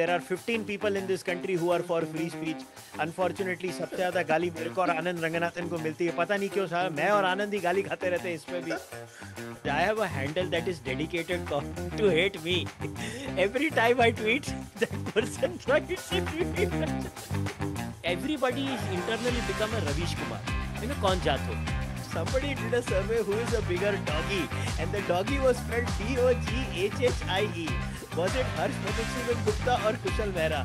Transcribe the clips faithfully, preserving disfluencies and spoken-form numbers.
there are fifteen people in this country who are for free speech. Unfortunately, सबसे ज़्यादा गाली मेरे को और आनंद रंगनाथन को मिलती है. पता नहीं क्यों साहब, मैं और आनंद ही गाली खाते रहते हैं इसमें भी. I have a handle that is dedicated to hate me. Every time I tweet, that person writes a tweet. Everybody is internally become a Ravish Kumar. You know, कौन जात हो? Somebody did a survey who is a bigger doggy, and the doggy was spelled D O G H H I E. Was it Harsh Madhusudan Gupta or Kushal Mehra?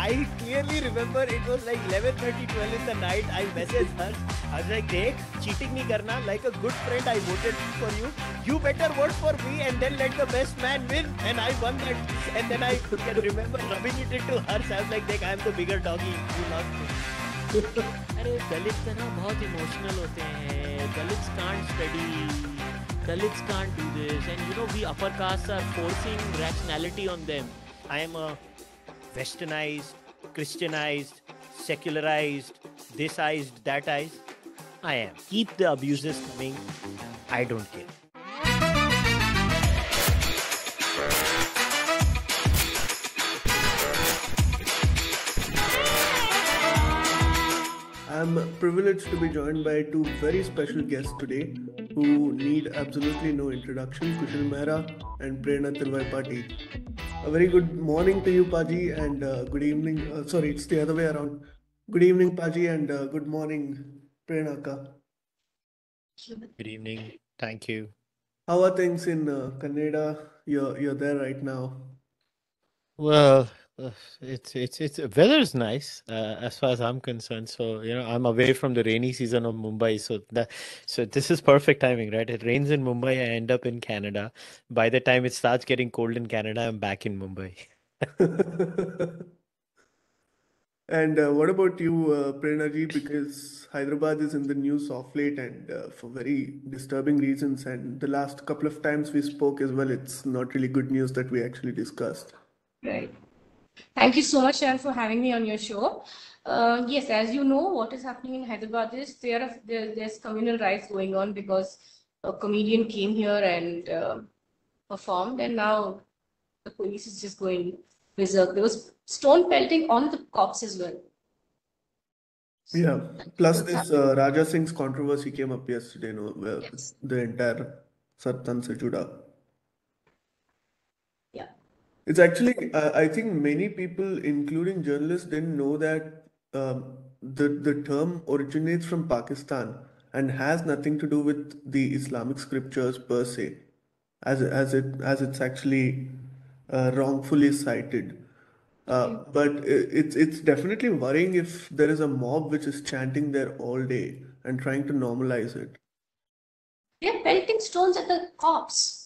I clearly remember it was like eleven thirty, twelve in the night. I messaged Harsh. I was like, "Dekh, cheating nahi karna. Like a good friend, I voted for you. You better vote for me, and then let the best man win." And I won that. And then I can remember rubbing it into Harsh. I was like, "Dekh, I am the bigger doggy. You lost me." अरे दलित ना बहुत emotional होते हैं. Dalits can't study. Dalits can't do this. And you know, we upper castes are forcing rationality on them. I am a Westernized, Christianized, secularized, thisized, thatized. I am. Keep the abuses coming. I don't care. I'm privileged to be joined by two very special guests today who need absolutely no introduction, Kushal Mehra and Prerna Thiruvaipati. A very good morning to you, Paji, and uh, good evening. Uh, sorry, it's the other way around. Good evening, Paji, and uh, good morning, Prerna. Good evening. Thank you. How are things in uh, Kannada? You're you're there right now. Well. It's it's it's weather is nice uh, as far as I'm concerned. So you know I'm away from the rainy season of Mumbai, so that so this is perfect timing, right? It rains in Mumbai, I end up in Canada. By the time it starts getting cold in Canada, I'm back in Mumbai. And uh, what about you, uh, Prerna ji? Because Hyderabad is in the news off late, and uh, for very disturbing reasons. And the last couple of times we spoke as well, it's not really good news that we actually discussed. Right. Thank you so much, Sharan, for having me on your show. Uh, yes, as you know, what is happening in Hyderabad is there of there, there's communal riots going on because a comedian came here and uh, performed, and now the police is just going berserk. There was stone pelting on the cops as well. So, yeah. Plus, this uh, Raja Singh's controversy came up yesterday. No, where yes. The entire Sartan se juda. It's actually, uh, I think many people, including journalists, didn't know that um, the, the term originates from Pakistan and has nothing to do with the Islamic scriptures per se, as, as, it, as it's actually uh, wrongfully cited. Uh, but it's, it's definitely worrying if there is a mob which is chanting there all day and trying to normalize it. They're pelting stones at the cops.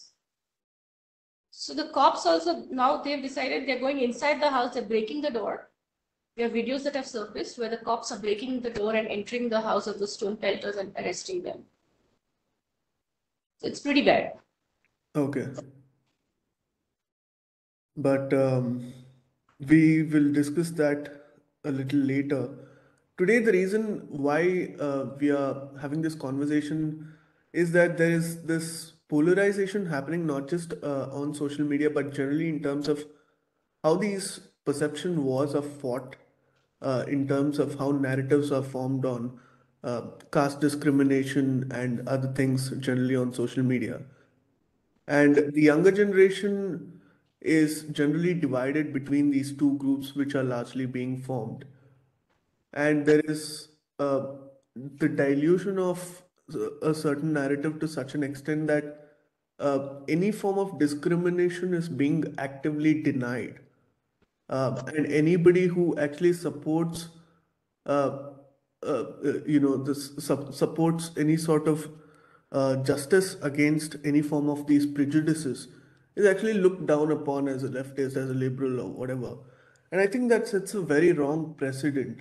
So the cops also, now they've decided they're going inside the house, they're breaking the door. There are videos that have surfaced where the cops are breaking the door and entering the house of the stone pelters and arresting them. So it's pretty bad. Okay. But um, we will discuss that a little later. Today, the reason why uh, we are having this conversation is that there is this polarization happening not just uh, on social media, but generally in terms of how these perception wars are fought, uh, in terms of how narratives are formed on uh, caste discrimination and other things generally on social media. And the younger generation is generally divided between these two groups, which are largely being formed. And there is uh, the dilution of a certain narrative to such an extent that uh, any form of discrimination is being actively denied. Uh, and anybody who actually supports, uh, uh, you know, this su- supports any sort of uh, justice against any form of these prejudices is actually looked down upon as a leftist, as a liberal or whatever. And I think that sets a very wrong precedent.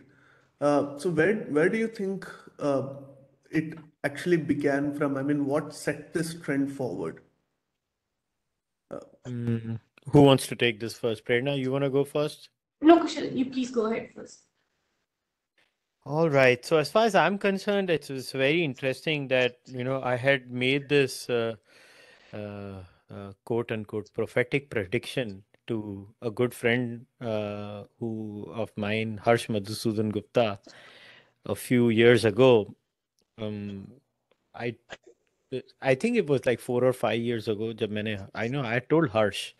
Uh, so where, where do you think uh, it actually began from? I mean, what set this trend forward? Uh, mm, who wants to take this first? Prerna, you want to go first? No, Kushal, you please go ahead first. All right. So as far as I'm concerned, it's, it's very interesting that, you know, I had made this uh, uh, uh, quote unquote prophetic prediction to a good friend uh, who of mine, Harsh Madhusudan Gupta, a few years ago. Um, I I think it was like four or five years ago. I know I told Harsh,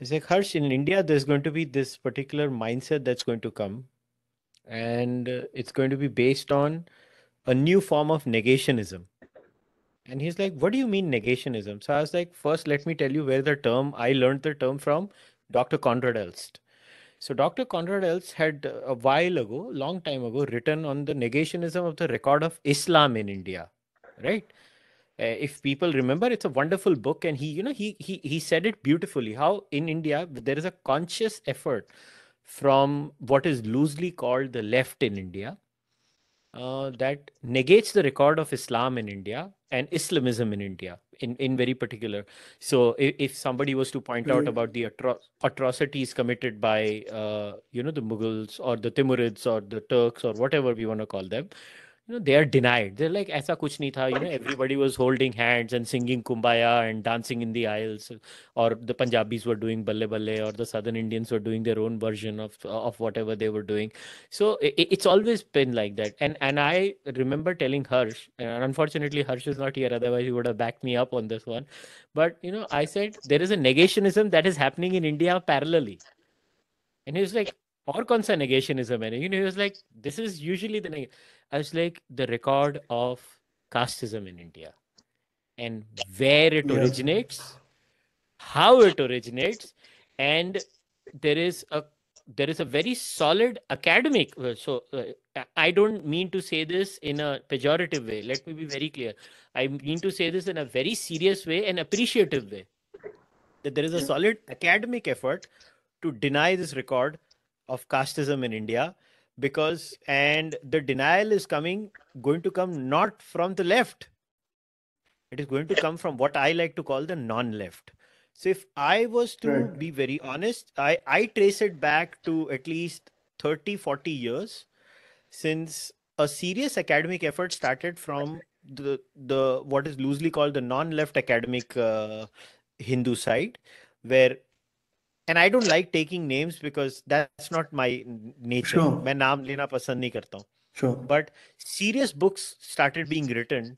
it's like, Harsh, in India, there's going to be this particular mindset that's going to come, and it's going to be based on a new form of negationism. And he's like, what do you mean negationism? So I was like, first, let me tell you where the term, I learned the term from Doctor Konraad Elst. So Doctor Konraad Elst had a while ago, long time ago, written on the negationism of the record of Islam in India, right? Uh, if people remember, it's a wonderful book. And he, you know, he, he, he said it beautifully, how in India, there is a conscious effort from what is loosely called the left in India, Uh, that negates the record of Islam in India and Islamism in India in, in very particular. So if, if somebody was to point out about the atro atrocities committed by, uh, you know, the Mughals or the Timurids or the Turks or whatever we want to call them, you know, they are denied. They're like, aisa kuch nahi tha, you know, everybody was holding hands and singing Kumbaya and dancing in the aisles, or the Punjabis were doing Balle Balle, or the Southern Indians were doing their own version of, of whatever they were doing. So it, it's always been like that. And, and I remember telling Harsh, and unfortunately Harsh is not here, otherwise he would have backed me up on this one. But, you know, I said, there is a negationism that is happening in India parallelly. And he was like, or kaun sa negationism hai? You know, he was like, this is usually the neg-. I was like, the record of casteism in India and where it yeah. originates, how it originates. And there is a, there is a very solid academic. So uh, I don't mean to say this in a pejorative way. Let me be very clear. I mean to say this in a very serious way and appreciative way, that there is a solid academic effort to deny this record of casteism in India, because, and the denial is coming, going to come not from the left. It is going to come from what I like to call the non-left. So if I was to right. be very honest, I, I trace it back to at least thirty, forty years since a serious academic effort started from the, the what is loosely called the non-left academic uh, Hindu side, where, and I don't like taking names because that's not my nature. Sure. मैं नाम लेना पसंद नहीं करता हूँ. Sure. But serious books started being written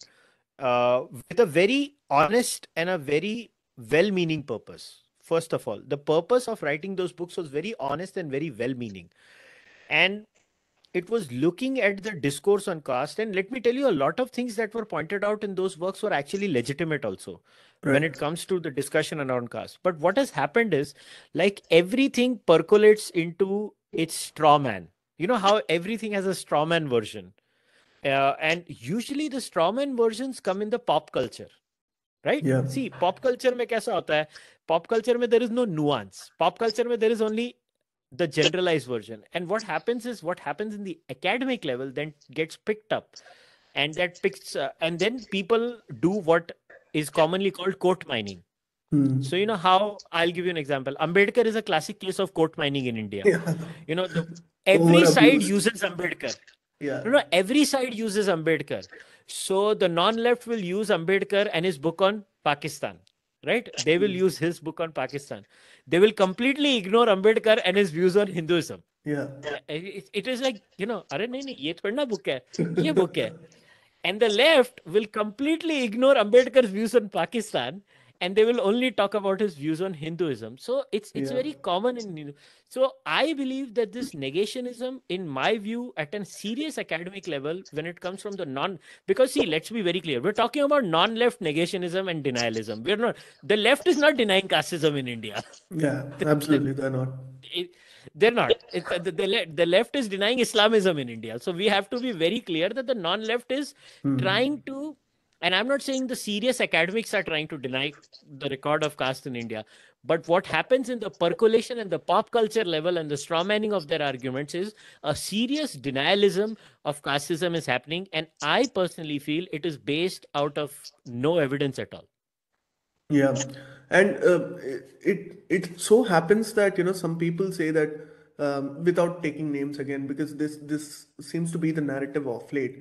uh, with a very honest and a very well-meaning purpose. First of all, the purpose of writing those books was very honest and very well-meaning. And it was looking at the discourse on caste. And let me tell you, a lot of things that were pointed out in those works were actually legitimate also, right, when it comes to the discussion around caste. But what has happened is, like, everything percolates into its straw man. You know how everything has a straw man version. Uh, and usually the straw man versions come in the pop culture. Right? Yeah. See, pop culture mein kaisa hota hai? Pop culture mein there is no nuance. Pop culture mein there is only the generalized version. And what happens is, what happens in the academic level then gets picked up, and that picks uh, and then people do what is commonly called coat mining. Hmm. So, you know how, I'll give you an example. Ambedkar is a classic case of coat mining in India. Yeah. You know, the, every side uses Ambedkar. Yeah. You know, every side uses Ambedkar. So the non-left will use Ambedkar and his book on Pakistan. Right? They will use his book on Pakistan. They will completely ignore Ambedkar and his views on Hinduism. Yeah. It, it is like, you know, Are nahi nahi, ye thorna book hai, ye book hai. And the left will completely ignore Ambedkar's views on Pakistan, and they will only talk about his views on Hinduism. So it's it's yeah. very common in. So I believe that this negationism, in my view, at a serious academic level, when it comes from the non, because see, let's be very clear, we're talking about non-left negationism and denialism. We're not, the left is not denying casteism in India. Yeah, absolutely, they're not. It, they're not. It's, the, the, the left is denying Islamism in India. So we have to be very clear that the non-left is hmm. trying to. And I'm not saying the serious academics are trying to deny the record of caste in India. But what happens in the percolation and the pop culture level and the straw manning of their arguments is a serious denialism of casteism is happening. And I personally feel it is based out of no evidence at all. Yeah. And uh, it, it so happens that, you know, some people say that um, without taking names again, because this, this seems to be the narrative of late.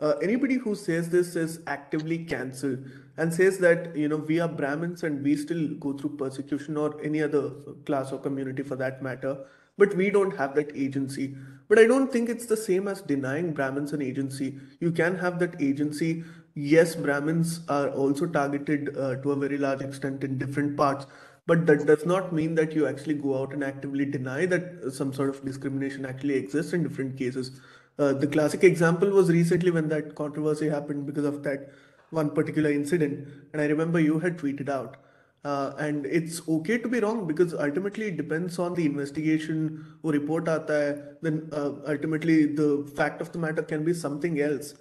Uh, anybody who says this is actively cancelled and says that, you know, we are Brahmins and we still go through persecution, or any other class or community for that matter, but we don't have that agency. But I don't think it's the same as denying Brahmins an agency. You can have that agency. Yes, Brahmins are also targeted uh, to a very large extent in different parts, but that does not mean that you actually go out and actively deny that some sort of discrimination actually exists in different cases. Uh, the classic example was recently when that controversy happened because of that one particular incident, and I remember you had tweeted out. Uh, and it's okay to be wrong, because ultimately it depends on the investigation or report aata hai, then uh, ultimately the fact of the matter can be something else.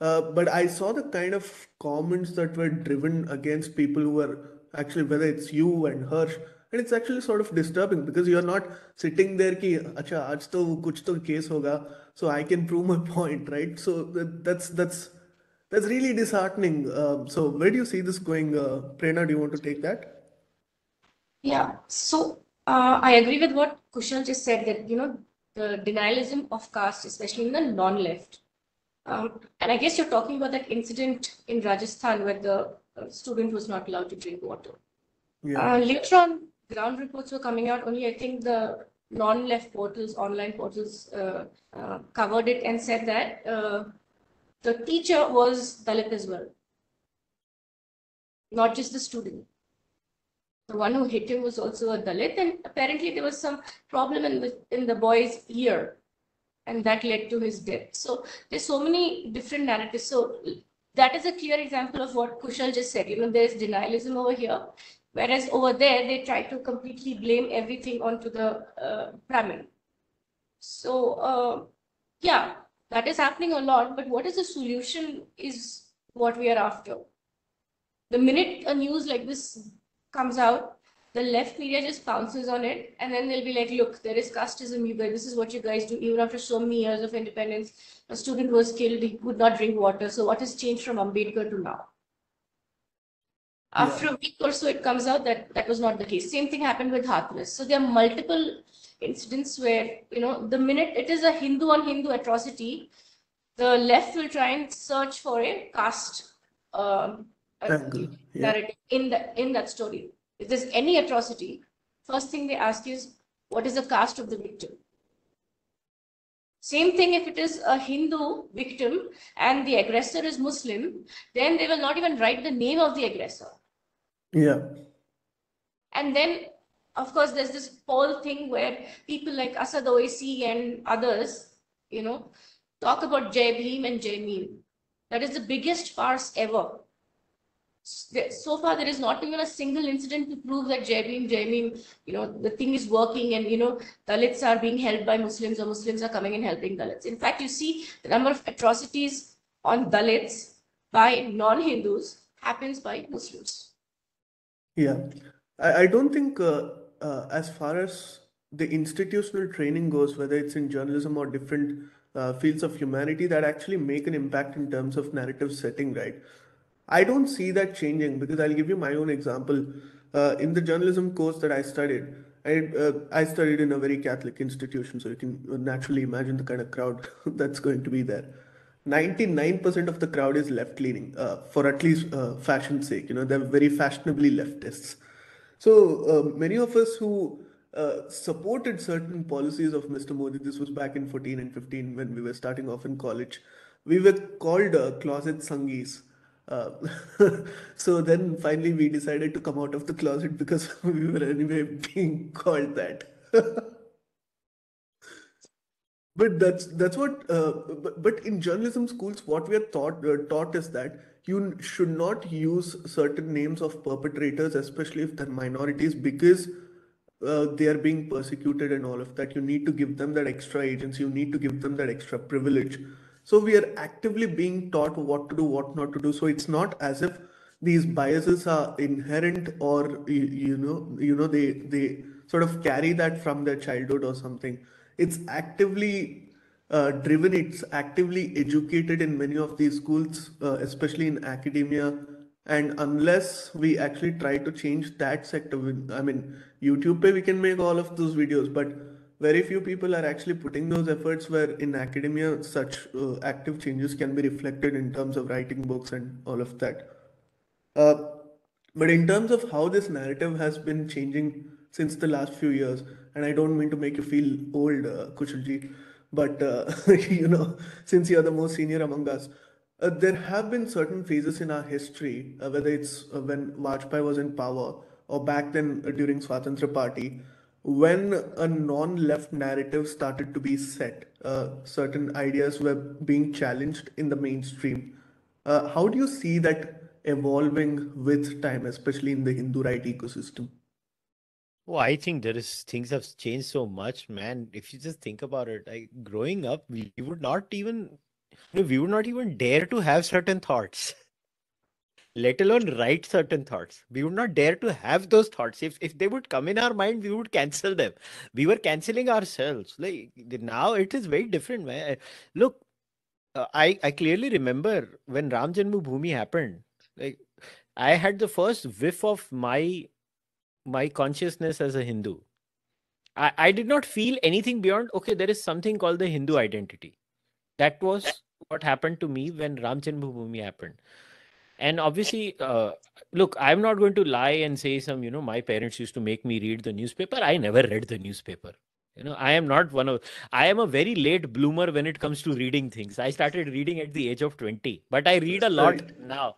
Uh, but I saw the kind of comments that were driven against people who were actually, whether it's you and Harsh, and it's actually sort of disturbing, because you're not sitting there ki acha aaj to kuch to case hoga, so I can prove my point, right? So that, that's that's that's really disheartening. Uh, so where do you see this going, uh, Prerna? Do you want to take that? Yeah. So uh, I agree with what Kushal just said, that you know the denialism of caste, especially in the non-left, um, and I guess you're talking about that incident in Rajasthan where the uh, student was not allowed to drink water. Yeah. Uh, later on, ground reports were coming out. Only I think the non-left portals, online portals, uh, uh, covered it and said that uh, the teacher was Dalit as well, not just the student. The one who hit him was also a Dalit, and apparently there was some problem in the in the boy's ear, and that led to his death. So there's so many different narratives. So that is a clear example of what Kushal just said. You know, there is denialism over here. Whereas over there, they try to completely blame everything onto the uh, Brahmin. So, uh, yeah, that is happening a lot. But what is the solution is what we are after. The minute a news like this comes out, the left media just pounces on it. And then they'll be like, look, there is casteism here. This is what you guys do. Even after so many years of independence, a student was killed. He could not drink water. So what has changed from Ambedkar to now? After a week or so, it comes out that that was not the case. Same thing happened with Hathras. So there are multiple incidents where, you know, the minute it is a Hindu on Hindu atrocity, the left will try and search for a caste um, narrative yeah. in, the, in that story. If there's any atrocity, first thing they ask is, what is the caste of the victim? Same thing if it is a Hindu victim and the aggressor is Muslim, then they will not even write the name of the aggressor. Yeah. And then, of course, there's this poll thing where people like Asaduddin Owaisi and others, you know, talk about Jai Bhim and Jai Neem. That is the biggest farce ever. So far, there is not even a single incident to prove that Jai Bhim, Jai Neem, you know, the thing is working and, you know, Dalits are being helped by Muslims or Muslims are coming and helping Dalits. In fact, you see the number of atrocities on Dalits by non-Hindus happens by Muslims. Yeah, I, I don't think uh, uh, as far as the institutional training goes, whether it's in journalism or different uh, fields of humanity, that actually make an impact in terms of narrative setting, right? I don't see that changing, because I'll give you my own example. Uh, in the journalism course that I studied, I, uh, I studied in a very Catholic institution, so you can naturally imagine the kind of crowd that's going to be there. ninety-nine percent of the crowd is left-leaning, uh, for at least uh, fashion's sake. You know, they're very fashionably leftists. So uh, many of us who uh, supported certain policies of Mister Modi, this was back in fourteen and fifteen when we were starting off in college, we were called uh, closet Sanghis. Uh, so then finally we decided to come out of the closet because we were anyway being called that. But that's that's what uh, but, but in journalism schools, what we are taught uh, taught is that you should not use certain names of perpetrators, especially if they're minorities, because uh, they are being persecuted and all of that. You need to give them that extra agency, you need to give them that extra privilege. So we are actively being taught what to do, what not to do. So it's not as if these biases are inherent, or, you, you know, you know, they, they sort of carry that from their childhood or something. It's actively uh, driven. It's actively educated in many of these schools, uh, especially in academia. And unless we actually try to change that sector, I mean, YouTube pe we can make all of those videos, but very few people are actually putting those efforts, where in academia such uh, active changes can be reflected in terms of writing books and all of that. Uh, but in terms of how this narrative has been changing since the last few years, and I don't mean to make you feel old, uh, Kushalji, but uh, you know, since you are the most senior among us, uh, there have been certain phases in our history, uh, whether it's uh, when Vajpayee was in power or back then uh, during Swatantra Party, when a non-left narrative started to be set, uh, certain ideas were being challenged in the mainstream. Uh, how do you see that evolving with time, especially in the Hindu right ecosystem? Oh, I think there is things have changed so much, man. If you just think about it, like growing up, we would not even, you know, we would not even dare to have certain thoughts, let alone write certain thoughts. We would not dare to have those thoughts. If if they would come in our mind, we would cancel them. We were canceling ourselves. Like now, it is very different, man. Look, uh, I I clearly remember when Ram Janmabhoomi happened. Like I had the first whiff of my. my consciousness as a Hindu. I, I did not feel anything beyond, okay, there is something called the Hindu identity. That was what happened to me when Ram Janmabhoomi happened. And obviously, uh, look, I'm not going to lie and say some, you know, my parents used to make me read the newspaper. I never read the newspaper. You know, I am not one of, I am a very late bloomer when it comes to reading things. I started reading at the age of twenty, but I read a lot now.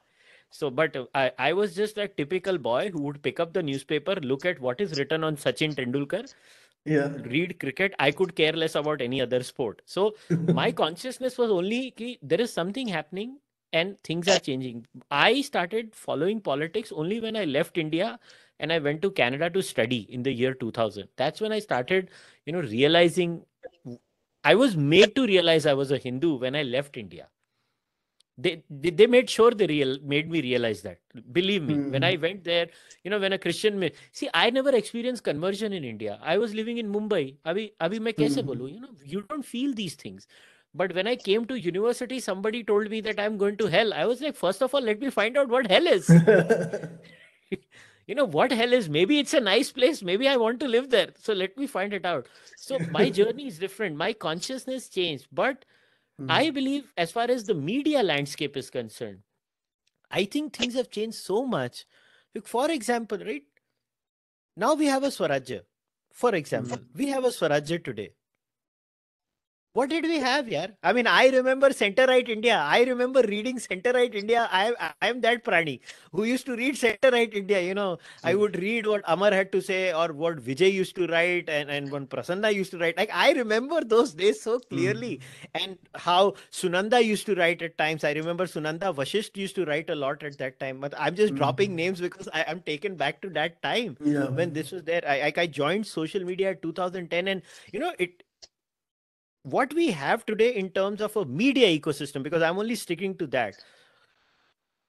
So, but I, I was just that typical boy who would pick up the newspaper, look at what is written on Sachin Tendulkar, yeah, read cricket. I could care less about any other sport. So my consciousness was only ki there is something happening and things are changing. I started following politics only when I left India and I went to Canada to study in the year two thousand. That's when I started, you know, realizing I was made to realize I was a Hindu when I left India. They, they they made sure they real made me realize that. Believe me, mm. when I went there, you know, when a Christian made, see, I never experienced conversion in India. I was living in Mumbai. Abhi, abhi main kaise bolu? You know, you don't feel these things. But when I came to university, somebody told me that I'm going to hell. I was like, first of all, let me find out what hell is. You know, what hell is? Maybe it's a nice place. Maybe I want to live there. So let me find it out. So my journey is different. My consciousness changed, but Mm-hmm. I believe as far as the media landscape is concerned, I think things have changed so much. Like for example, right now we have a Swarajya. For example, mm-hmm. we have a Swarajya today. What did we have here? I mean, I remember Center-Right India. I remember reading Center-Right India. I am that Prani who used to read Center-Right India. You know, mm-hmm. I would read what Amar had to say or what Vijay used to write and, and what Prasanna used to write. Like, I remember those days so clearly mm-hmm. and how Sunanda used to write at times. I remember Sunanda Vashisht used to write a lot at that time. But I'm just mm-hmm. dropping names because I am taken back to that time yeah. when this was there. I, I joined social media in two thousand ten and, you know, it what we have today in terms of a media ecosystem, because I'm only sticking to that,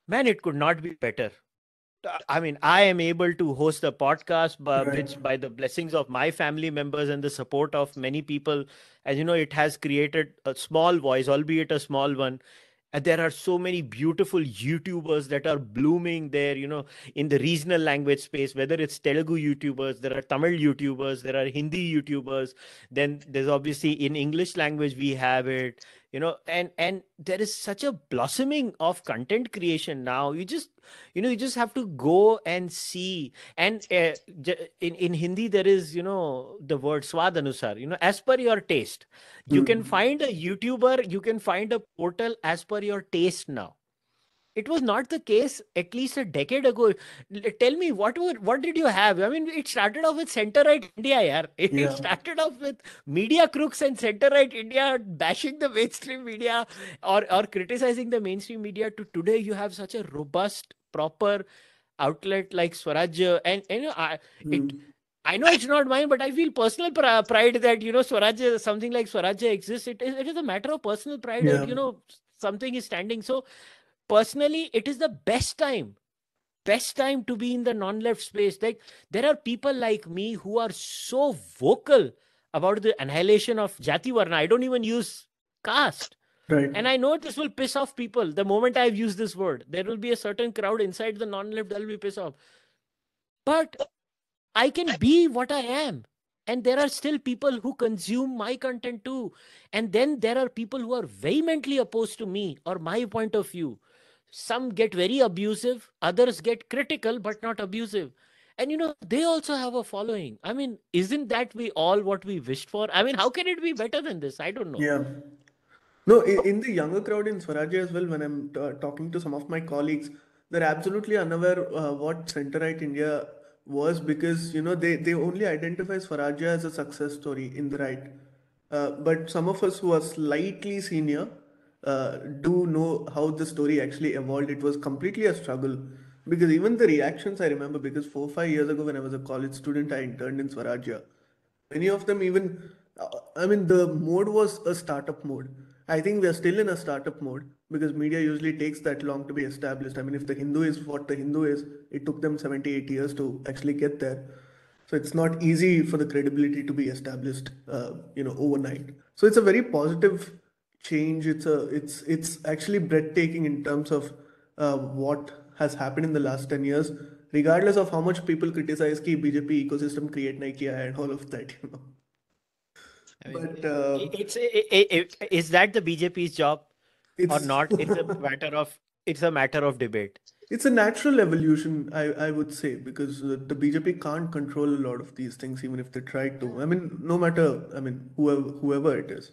man, it could not be better. I mean, I am able to host a podcast, but right. which by the blessings of my family members and the support of many people, as you know, it has created a small voice, albeit a small one. And there are so many beautiful YouTubers that are blooming there, you know, in the regional language space, whether it's Telugu YouTubers, there are Tamil YouTubers, there are Hindi YouTubers. Then there's obviously in English language, we have it, you know, and, and there is such a blossoming of content creation now. You just, you know, you just have to go and see. And uh, in, in Hindi, there is, you know, the word swad anusar, you know, as per your taste. You mm. can find a YouTuber, you can find a portal as per your taste now. It was not the case at least a decade ago. Tell me, what were, what did you have? I mean, it started off with Center-Right India. Yaar. It, yeah. it started off with media crooks and Center-Right India bashing the mainstream media or, or criticizing the mainstream media to today. You have such a robust, proper outlet like Swarajya. And, and you know, I, mm. it, I know it's not mine, but I feel personal pr pride that, you know, Swarajya, something like Swarajya exists. It is, it is a matter of personal pride yeah. that, you know, something is standing. So, personally, it is the best time, best time to be in the non-left space. Like there are people like me who are so vocal about the annihilation of Jati Varna. I don't even use caste. Right. And I know this will piss off people. The moment I've used this word, there will be a certain crowd inside the non-left that will be pissed off. But I can be what I am. And there are still people who consume my content too. And then there are people who are vehemently opposed to me or my point of view. Some get very abusive, others get critical, but not abusive. And, you know, they also have a following. I mean, isn't that we all what we wished for? I mean, how can it be better than this? I don't know. Yeah. No, in the younger crowd in Swarajya as well, when I'm uh, talking to some of my colleagues, they're absolutely unaware uh, what center-right India was, because, you know, they, they only identify Swarajya as a success story in the right. Uh, but some of us who are slightly senior uh, do know how the story actually evolved. It was completely a struggle. Because even the reactions I remember, because four, five years ago when I was a college student, I interned in Swarajya. Many of them even, I mean, the mode was a startup mode. I think we are still in a startup mode because media usually takes that long to be established. I mean, if the Hindu is what the Hindu is, it took them seventy, eighty years to actually get there. So it's not easy for the credibility to be established, uh, you know, overnight. So it's a very positive change. It's a, it's, it's actually breathtaking in terms of uh, what has happened in the last ten years, regardless of how much people criticize ki B J P ecosystem create nahi kiya and all of that, you know. I mean, but uh, it's it, it, it, is that the B J P's job or not? It's a matter of it's a matter of debate. It's a natural evolution, I I would say, because the B J P can't control a lot of these things, even if they try to. I mean, no matter, I mean, whoever whoever it is.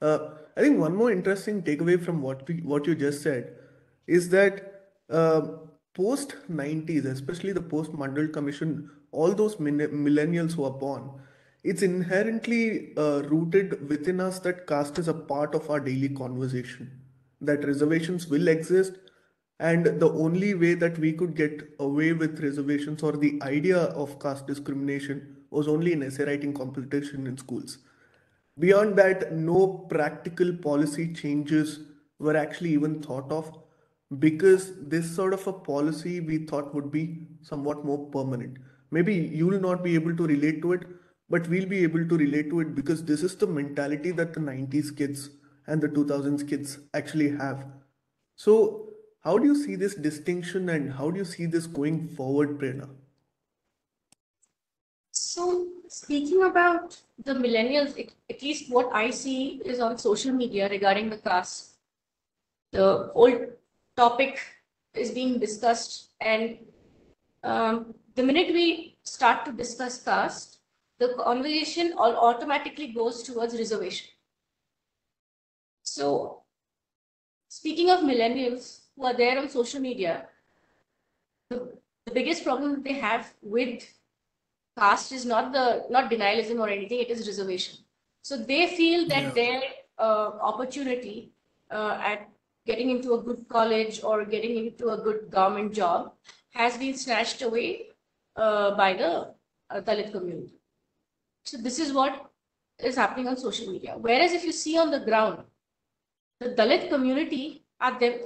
Uh, I think one more interesting takeaway from what we, what you just said is that uh, post nineties, especially the post Mandal Commission, all those min- millennials who are born. It's inherently uh, rooted within us that caste is a part of our daily conversation, that reservations will exist. And the only way that we could get away with reservations or the idea of caste discrimination was only in essay writing competition in schools. Beyond that, no practical policy changes were actually even thought of, because this sort of a policy we thought would be somewhat more permanent. Maybe you will not be able to relate to it, but we'll be able to relate to it because this is the mentality that the nineties kids and the two thousands kids actually have. So how do you see this distinction and how do you see this going forward, Prerna? So speaking about the millennials, it, at least what I see is on social media regarding the caste, the whole topic is being discussed. And um, the minute we start to discuss caste, the conversation all automatically goes towards reservation. So speaking of millennials who are there on social media, the, the biggest problem that they have with caste is not the not denialism or anything, it is reservation. So they feel that yeah. their uh, opportunity uh, at getting into a good college or getting into a good government job has been snatched away uh, by the uh, Dalit community. So this is what is happening on social media. Whereas if you see on the ground, the Dalit community are them,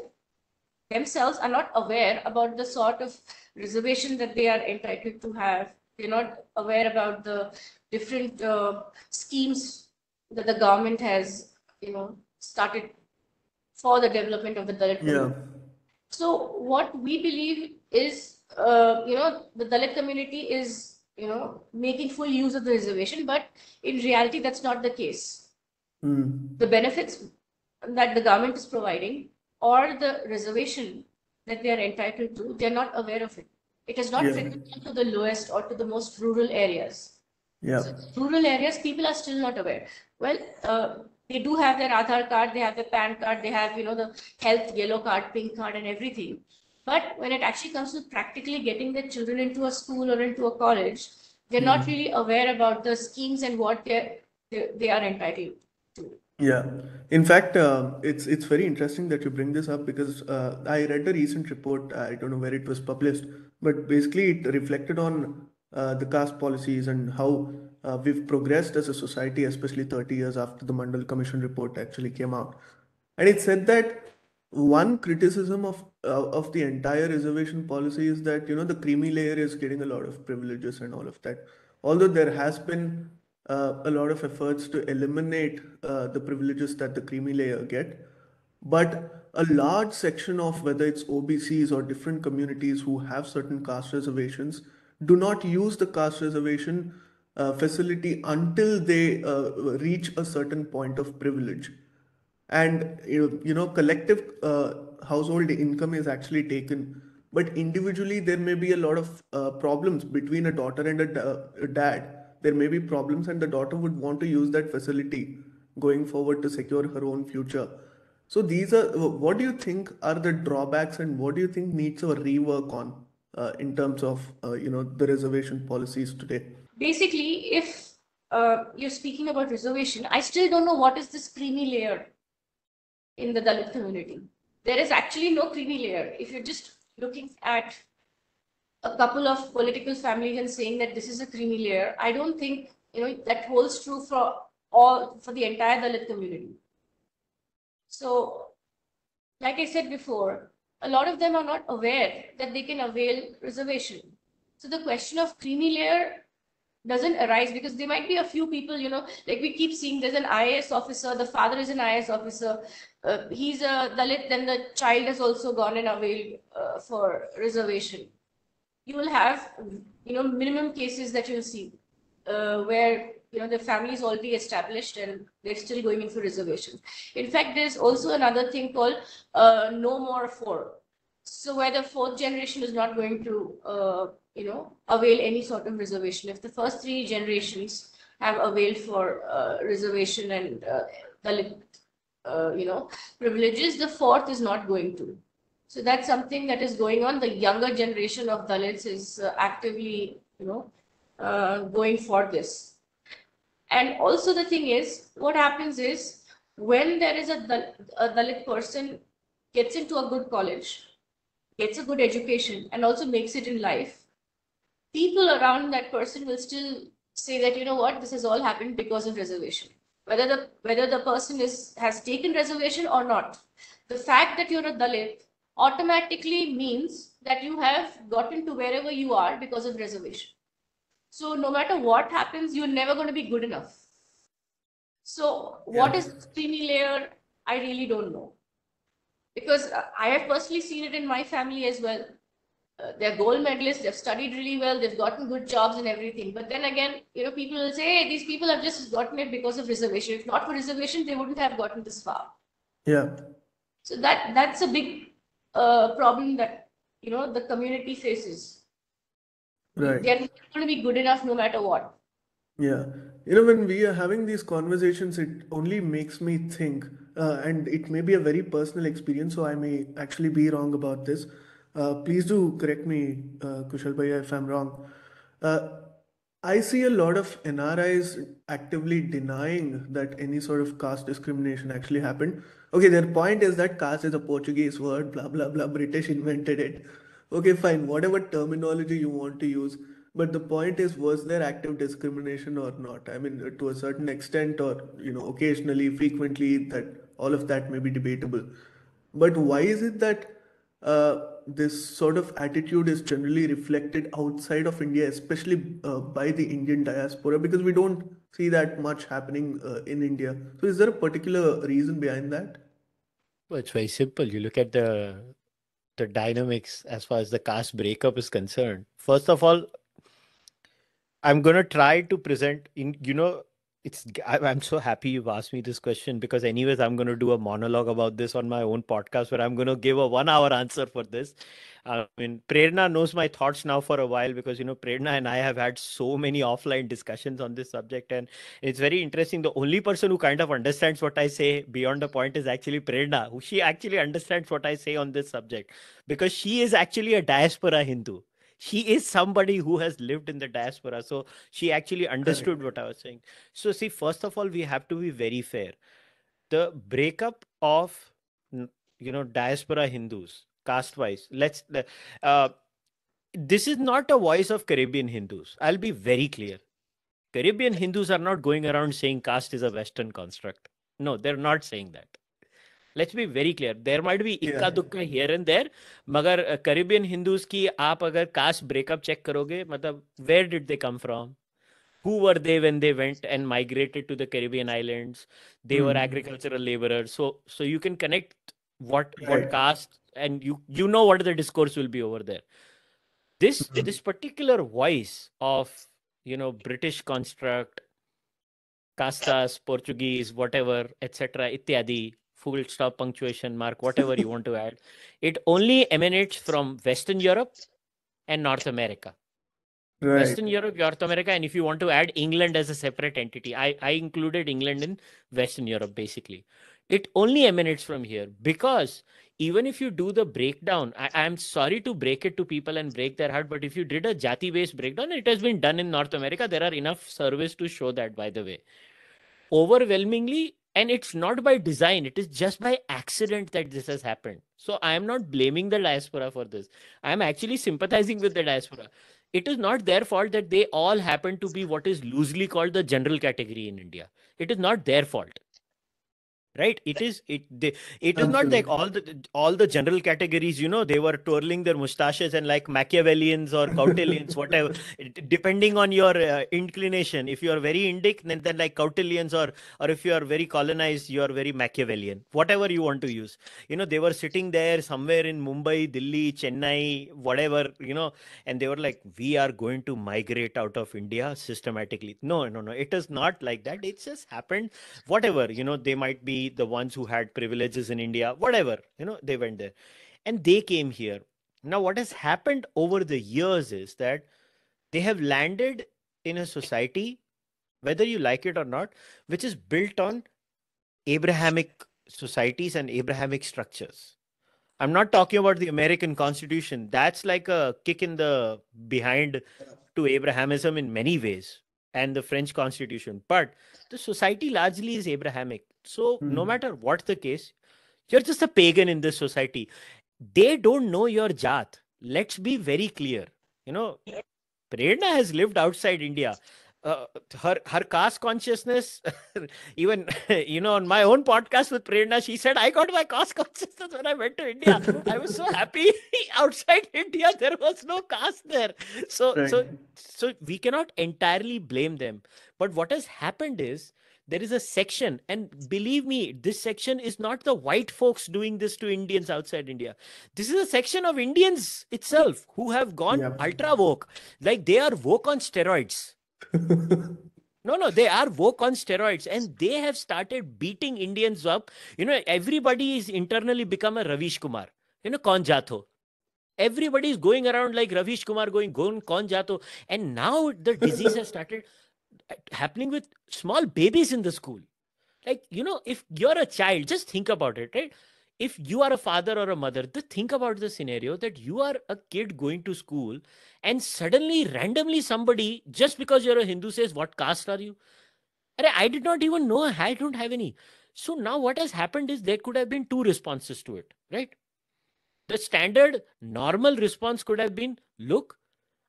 themselves are not aware about the sort of reservation that they are entitled to have. They're not aware about the different uh, schemes that the government has, you know, started for the development of the Dalit community. Yeah. So what we believe is, uh, you know, the Dalit community is, you know, making full use of the reservation, but in reality, that's not the case. Mm. The benefits that the government is providing or the reservation that they are entitled to, they're not aware of it. It is not filtered yeah. to the lowest or to the most rural areas. Yeah. So rural areas, people are still not aware. Well, uh, they do have their Aadhaar card, they have their PAN card, they have, you know, the health yellow card, pink card and everything. But when it actually comes to practically getting their children into a school or into a college, they're mm. not really aware about the schemes and what they they are entitled to. Yeah, in fact, uh, it's it's very interesting that you bring this up because uh, I read a recent report. I don't know where it was published, but basically it reflected on uh, the caste policies and how uh, we've progressed as a society, especially thirty years after the Mandal Commission report actually came out, and it said that. One criticism of uh, of the entire reservation policy is that, you know, the creamy layer is getting a lot of privileges and all of that. Although there has been uh, a lot of efforts to eliminate uh, the privileges that the creamy layer get, but a large section of whether it's O B Cs or different communities who have certain caste reservations do not use the caste reservation uh, facility until they uh, reach a certain point of privilege. And you, you know, collective uh, household income is actually taken, but individually there may be a lot of uh, problems between a daughter and a, a dad. There may be problems, and the daughter would want to use that facility going forward to secure her own future. So these are, what do you think are the drawbacks, and what do you think needs a rework on uh, in terms of, uh, you know, the reservation policies today? Basically, if uh, you're speaking about reservation, I still don't know what is this creamy layer in the Dalit community. There is actually no creamy layer. If you're just looking at a couple of political families and saying that this is a creamy layer, I don't think, you know, that holds true for all, for the entire Dalit community. So, like I said before, a lot of them are not aware that they can avail reservation. So the question of creamy layer doesn't arise, because there might be a few people, you know, like we keep seeing there's an I A S officer, the father is an I A S officer, uh, he's a Dalit, then the child has also gone and availed uh, for reservation. You will have, you know, minimum cases that you'll see uh, where, you know, the family is already established and they're still going in for reservations. In fact, there's also another thing called uh, no more four. So where the fourth generation is not going to, uh, you know, avail any sort of reservation. If the first three generations have availed for uh, reservation and uh, Dalit, uh, you know, privileges, the fourth is not going to. So that's something that is going on. The younger generation of Dalits is uh, actively, you know, uh, going for this. And also the thing is, what happens is, when there is a, Dal a Dalit person gets into a good college, gets a good education, and also makes it in life, people around that person will still say that, you know what, this has all happened because of reservation. Whether the, whether the person is, has taken reservation or not, the fact that you're a Dalit automatically means that you have gotten to wherever you are because of reservation. So no matter what happens, you're never going to be good enough. So what yeah. is the creamy layer? I really don't know. Because I have personally seen it in my family as well. Uh, they're gold medalists, they've studied really well, they've gotten good jobs and everything. But then again, you know, people will say, hey, these people have just gotten it because of reservation. If not for reservation, they wouldn't have gotten this far. Yeah. So that that's a big uh, problem that, you know, the community faces. Right. They're not going to be good enough no matter what. Yeah. You know, when we are having these conversations, it only makes me think, uh, and it may be a very personal experience, so I may actually be wrong about this. Uh, please do correct me, uh, Kushal Bhaiya, if I'm wrong. Uh, I see a lot of N R Is actively denying that any sort of caste discrimination actually happened. Okay, their point is that caste is a Portuguese word, blah, blah, blah, British invented it. Okay, fine, whatever terminology you want to use. But the point is, was there active discrimination or not? I mean, to a certain extent, or, you know, occasionally, frequently, that all of that may be debatable. But why is it that uh, this sort of attitude is generally reflected outside of India, especially uh, by the Indian diaspora? Because we don't see that much happening uh, in India. So is there a particular reason behind that? Well, it's very simple. You look at the... the dynamics as far as the caste breakup is concerned. First of all, I'm going to try to present in, you know, it's, I'm so happy you've asked me this question, because anyways, I'm going to do a monologue about this on my own podcast where I'm going to give a one hour answer for this. I mean, Prerna knows my thoughts now for a while, because, you know, Prerna and I have had so many offline discussions on this subject, and it's very interesting. The only person who kind of understands what I say beyond the point is actually Prerna, who she actually understands what I say on this subject, because she is actually a diaspora Hindu. She is somebody who has lived in the diaspora. So she actually understood what I was saying. So see, first of all, we have to be very fair. The breakup of, you know, diaspora Hindus, caste-wise, let's, uh, this is not a voice of Caribbean Hindus. I'll be very clear. Caribbean Hindus are not going around saying caste is a Western construct. No, they're not saying that. Let's be very clear. There might be ikka dukka here and there. Magar uh, Caribbean Hindus ki aap agar caste breakup check karoge, matlab, where did they come from? Who were they when they went and migrated to the Caribbean islands? They mm. were agricultural laborers. So, so you can connect what, right. what caste, and you, you know what the discourse will be over there. This, mm. this particular voice of you know, British construct, castas, Portuguese, whatever, et cetera, ityadi, full stop, punctuation mark, whatever you want to add. It only emanates from Western Europe and North America. Right. Western Europe, North America, and if you want to add England as a separate entity, I, I included England in Western Europe, basically. It only emanates from here, because even if you do the breakdown, I, I'm sorry to break it to people and break their heart, but if you did a jati-based breakdown, it has been done in North America. There are enough surveys to show that, by the way. Overwhelmingly, and it's not by design, it is just by accident that this has happened. So I am not blaming the diaspora for this. I am actually sympathizing with the diaspora. It is not their fault that they all happen to be what is loosely called the general category in India. It is not their fault, right? It is it they, it is not like all the all the general categories, you know, they were twirling their mustaches and like Machiavellians or Cautilians, whatever, it, depending on your uh, inclination. If you are very Indic, then, then like Cautilians, or or if you are very colonized, you are very Machiavellian, whatever you want to use. You know, they were sitting there somewhere in Mumbai, Delhi, Chennai, whatever, you know, and they were like, we are going to migrate out of India systematically. No, no, no, it is not like that. It just happened, whatever, you know, they might be the ones who had privileges in India, whatever, you know, they went there and they came here. Now, what has happened over the years is that they have landed in a society, whether you like it or not, which is built on Abrahamic societies and Abrahamic structures. I'm not talking about the American Constitution. That's like a kick in the behind to Abrahamism in many ways, and the French Constitution. But the society largely is Abrahamic. So mm-hmm. no matter what the case, you're just a pagan in this society. They don't know your jat. Let's be very clear. You know, Prerna has lived outside India. Uh, her her caste consciousness, even, you know, on my own podcast with Prerna, she said, I got my caste consciousness when I went to India. I was so happy outside India, there was no caste there. So, right. so, so we cannot entirely blame them. But what has happened is, there is a section, and believe me, this section is not the white folks doing this to Indians outside India. This is a section of Indians itself who have gone yeah. ultra woke. Like they are woke on steroids. No, no, they are woke on steroids, and they have started beating Indians up. You know, everybody is internally become a Ravish Kumar. You know, kaun jaat ho? Everybody is going around like Ravish Kumar going, kaun jaat ho? And now the disease has started happening with small babies in the school. Like, you know, if you're a child, just think about it, right? If you are a father or a mother, just think about the scenario that you are a kid going to school and suddenly, randomly somebody, just because you're a Hindu, says, what caste are you? And I did not even know, I don't have any. So now what has happened is there could have been two responses to it, right? The standard normal response could have been, look,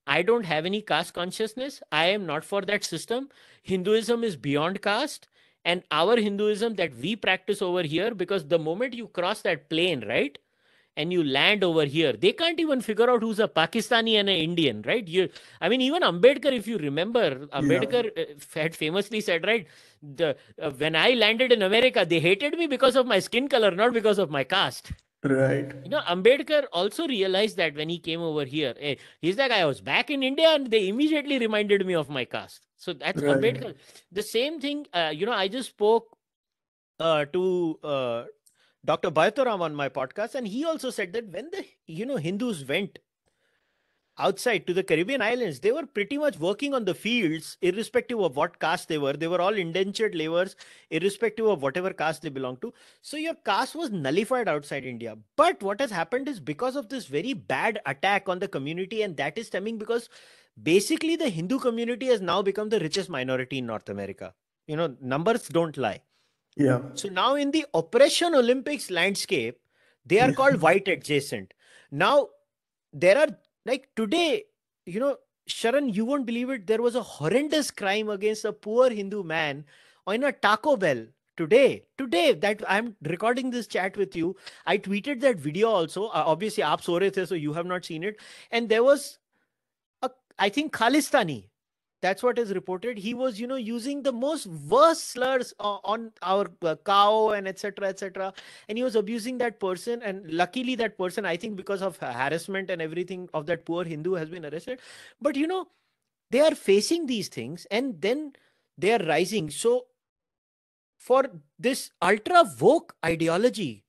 I don't have any caste consciousness. I am not for that system. Hinduism is beyond caste. And our Hinduism that we practice over here, because the moment you cross that plane, right, and you land over here, they can't even figure out who's a Pakistani and an Indian, right? You, I mean, even Ambedkar, if you remember, Ambedkar yeah. had famously said, right, the, uh, when I landed in America, they hated me because of my skin color, not because of my caste. Right. You know, Ambedkar also realized that when he came over here, eh, he's like, I was back in India and they immediately reminded me of my caste. So that's right. Ambedkar. The same thing, uh, you know, I just spoke uh, to uh, Doctor Bayataram on my podcast, and he also said that when the, you know, Hindus went outside to the Caribbean islands, they were pretty much working on the fields, irrespective of what caste they were. They were all indentured laborers, irrespective of whatever caste they belonged to. So your caste was nullified outside India. But what has happened is because of this very bad attack on the community, and that is stemming because basically the Hindu community has now become the richest minority in North America. You know, numbers don't lie. Yeah. So now in the oppression Olympics landscape, they are called white adjacent. Now there are, like today, you know, Sharan, you won't believe it. There was a horrendous crime against a poor Hindu man on a Taco Bell today. Today that I'm recording this chat with you. I tweeted that video also. Uh, obviously, aap so rahe the, so you have not seen it. And there was, a, I think, Khalistani. That's what is reported. He was, you know, using the most worst slurs uh, on our uh, cow and et cetera, et cetera. And he was abusing that person. And luckily that person, I think because of harassment and everything of that poor Hindu, has been arrested. But, you know, They are facing these things and then they are rising. So for this ultra woke ideology,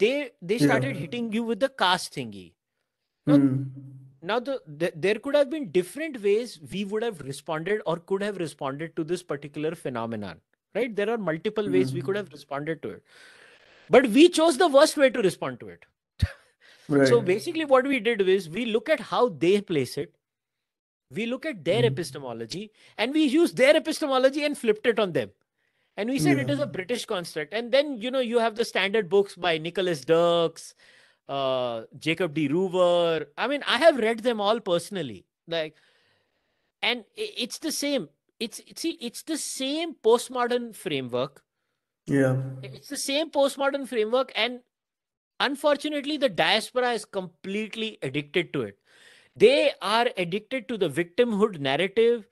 they they started yeah. hitting you with the caste thingy. Now, mm. now the, the, there could have been different ways we would have responded or could have responded to this particular phenomenon, right? There are multiple ways mm. we could have responded to it. But we chose the worst way to respond to it. Right. So basically what we did is we look at how they place it. We look at their mm. epistemology and we use their epistemology and flipped it on them. And we said yeah. it is a British construct. And then, you know, you have the standard books by Nicholas Dirks, uh, Jacob D Ruver. I mean, I have read them all personally. Like, and it's the same. It's, it's, it's the same postmodern framework. Yeah. It's the same postmodern framework. And unfortunately, the diaspora is completely addicted to it. They are addicted to the victimhood narrative.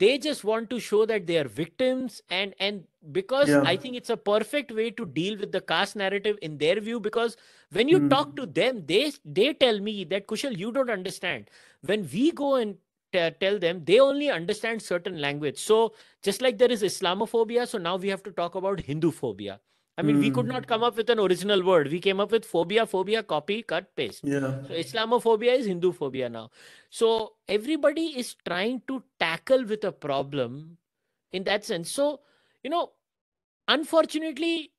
They just want to show that they are victims. And, and because yeah. I think it's a perfect way to deal with the caste narrative in their view, because when you mm. talk to them, they, they tell me that, Kushal, you don't understand. When we go and tell them, they only understand certain language. So just like there is Islamophobia, so now we have to talk about Hindu phobia. I mean, mm. we could not come up with an original word. We came up with phobia, phobia, copy, cut, paste. Yeah. So Islamophobia is Hindu phobia now. So everybody is trying to tackle with a problem in that sense. So, you know, unfortunately,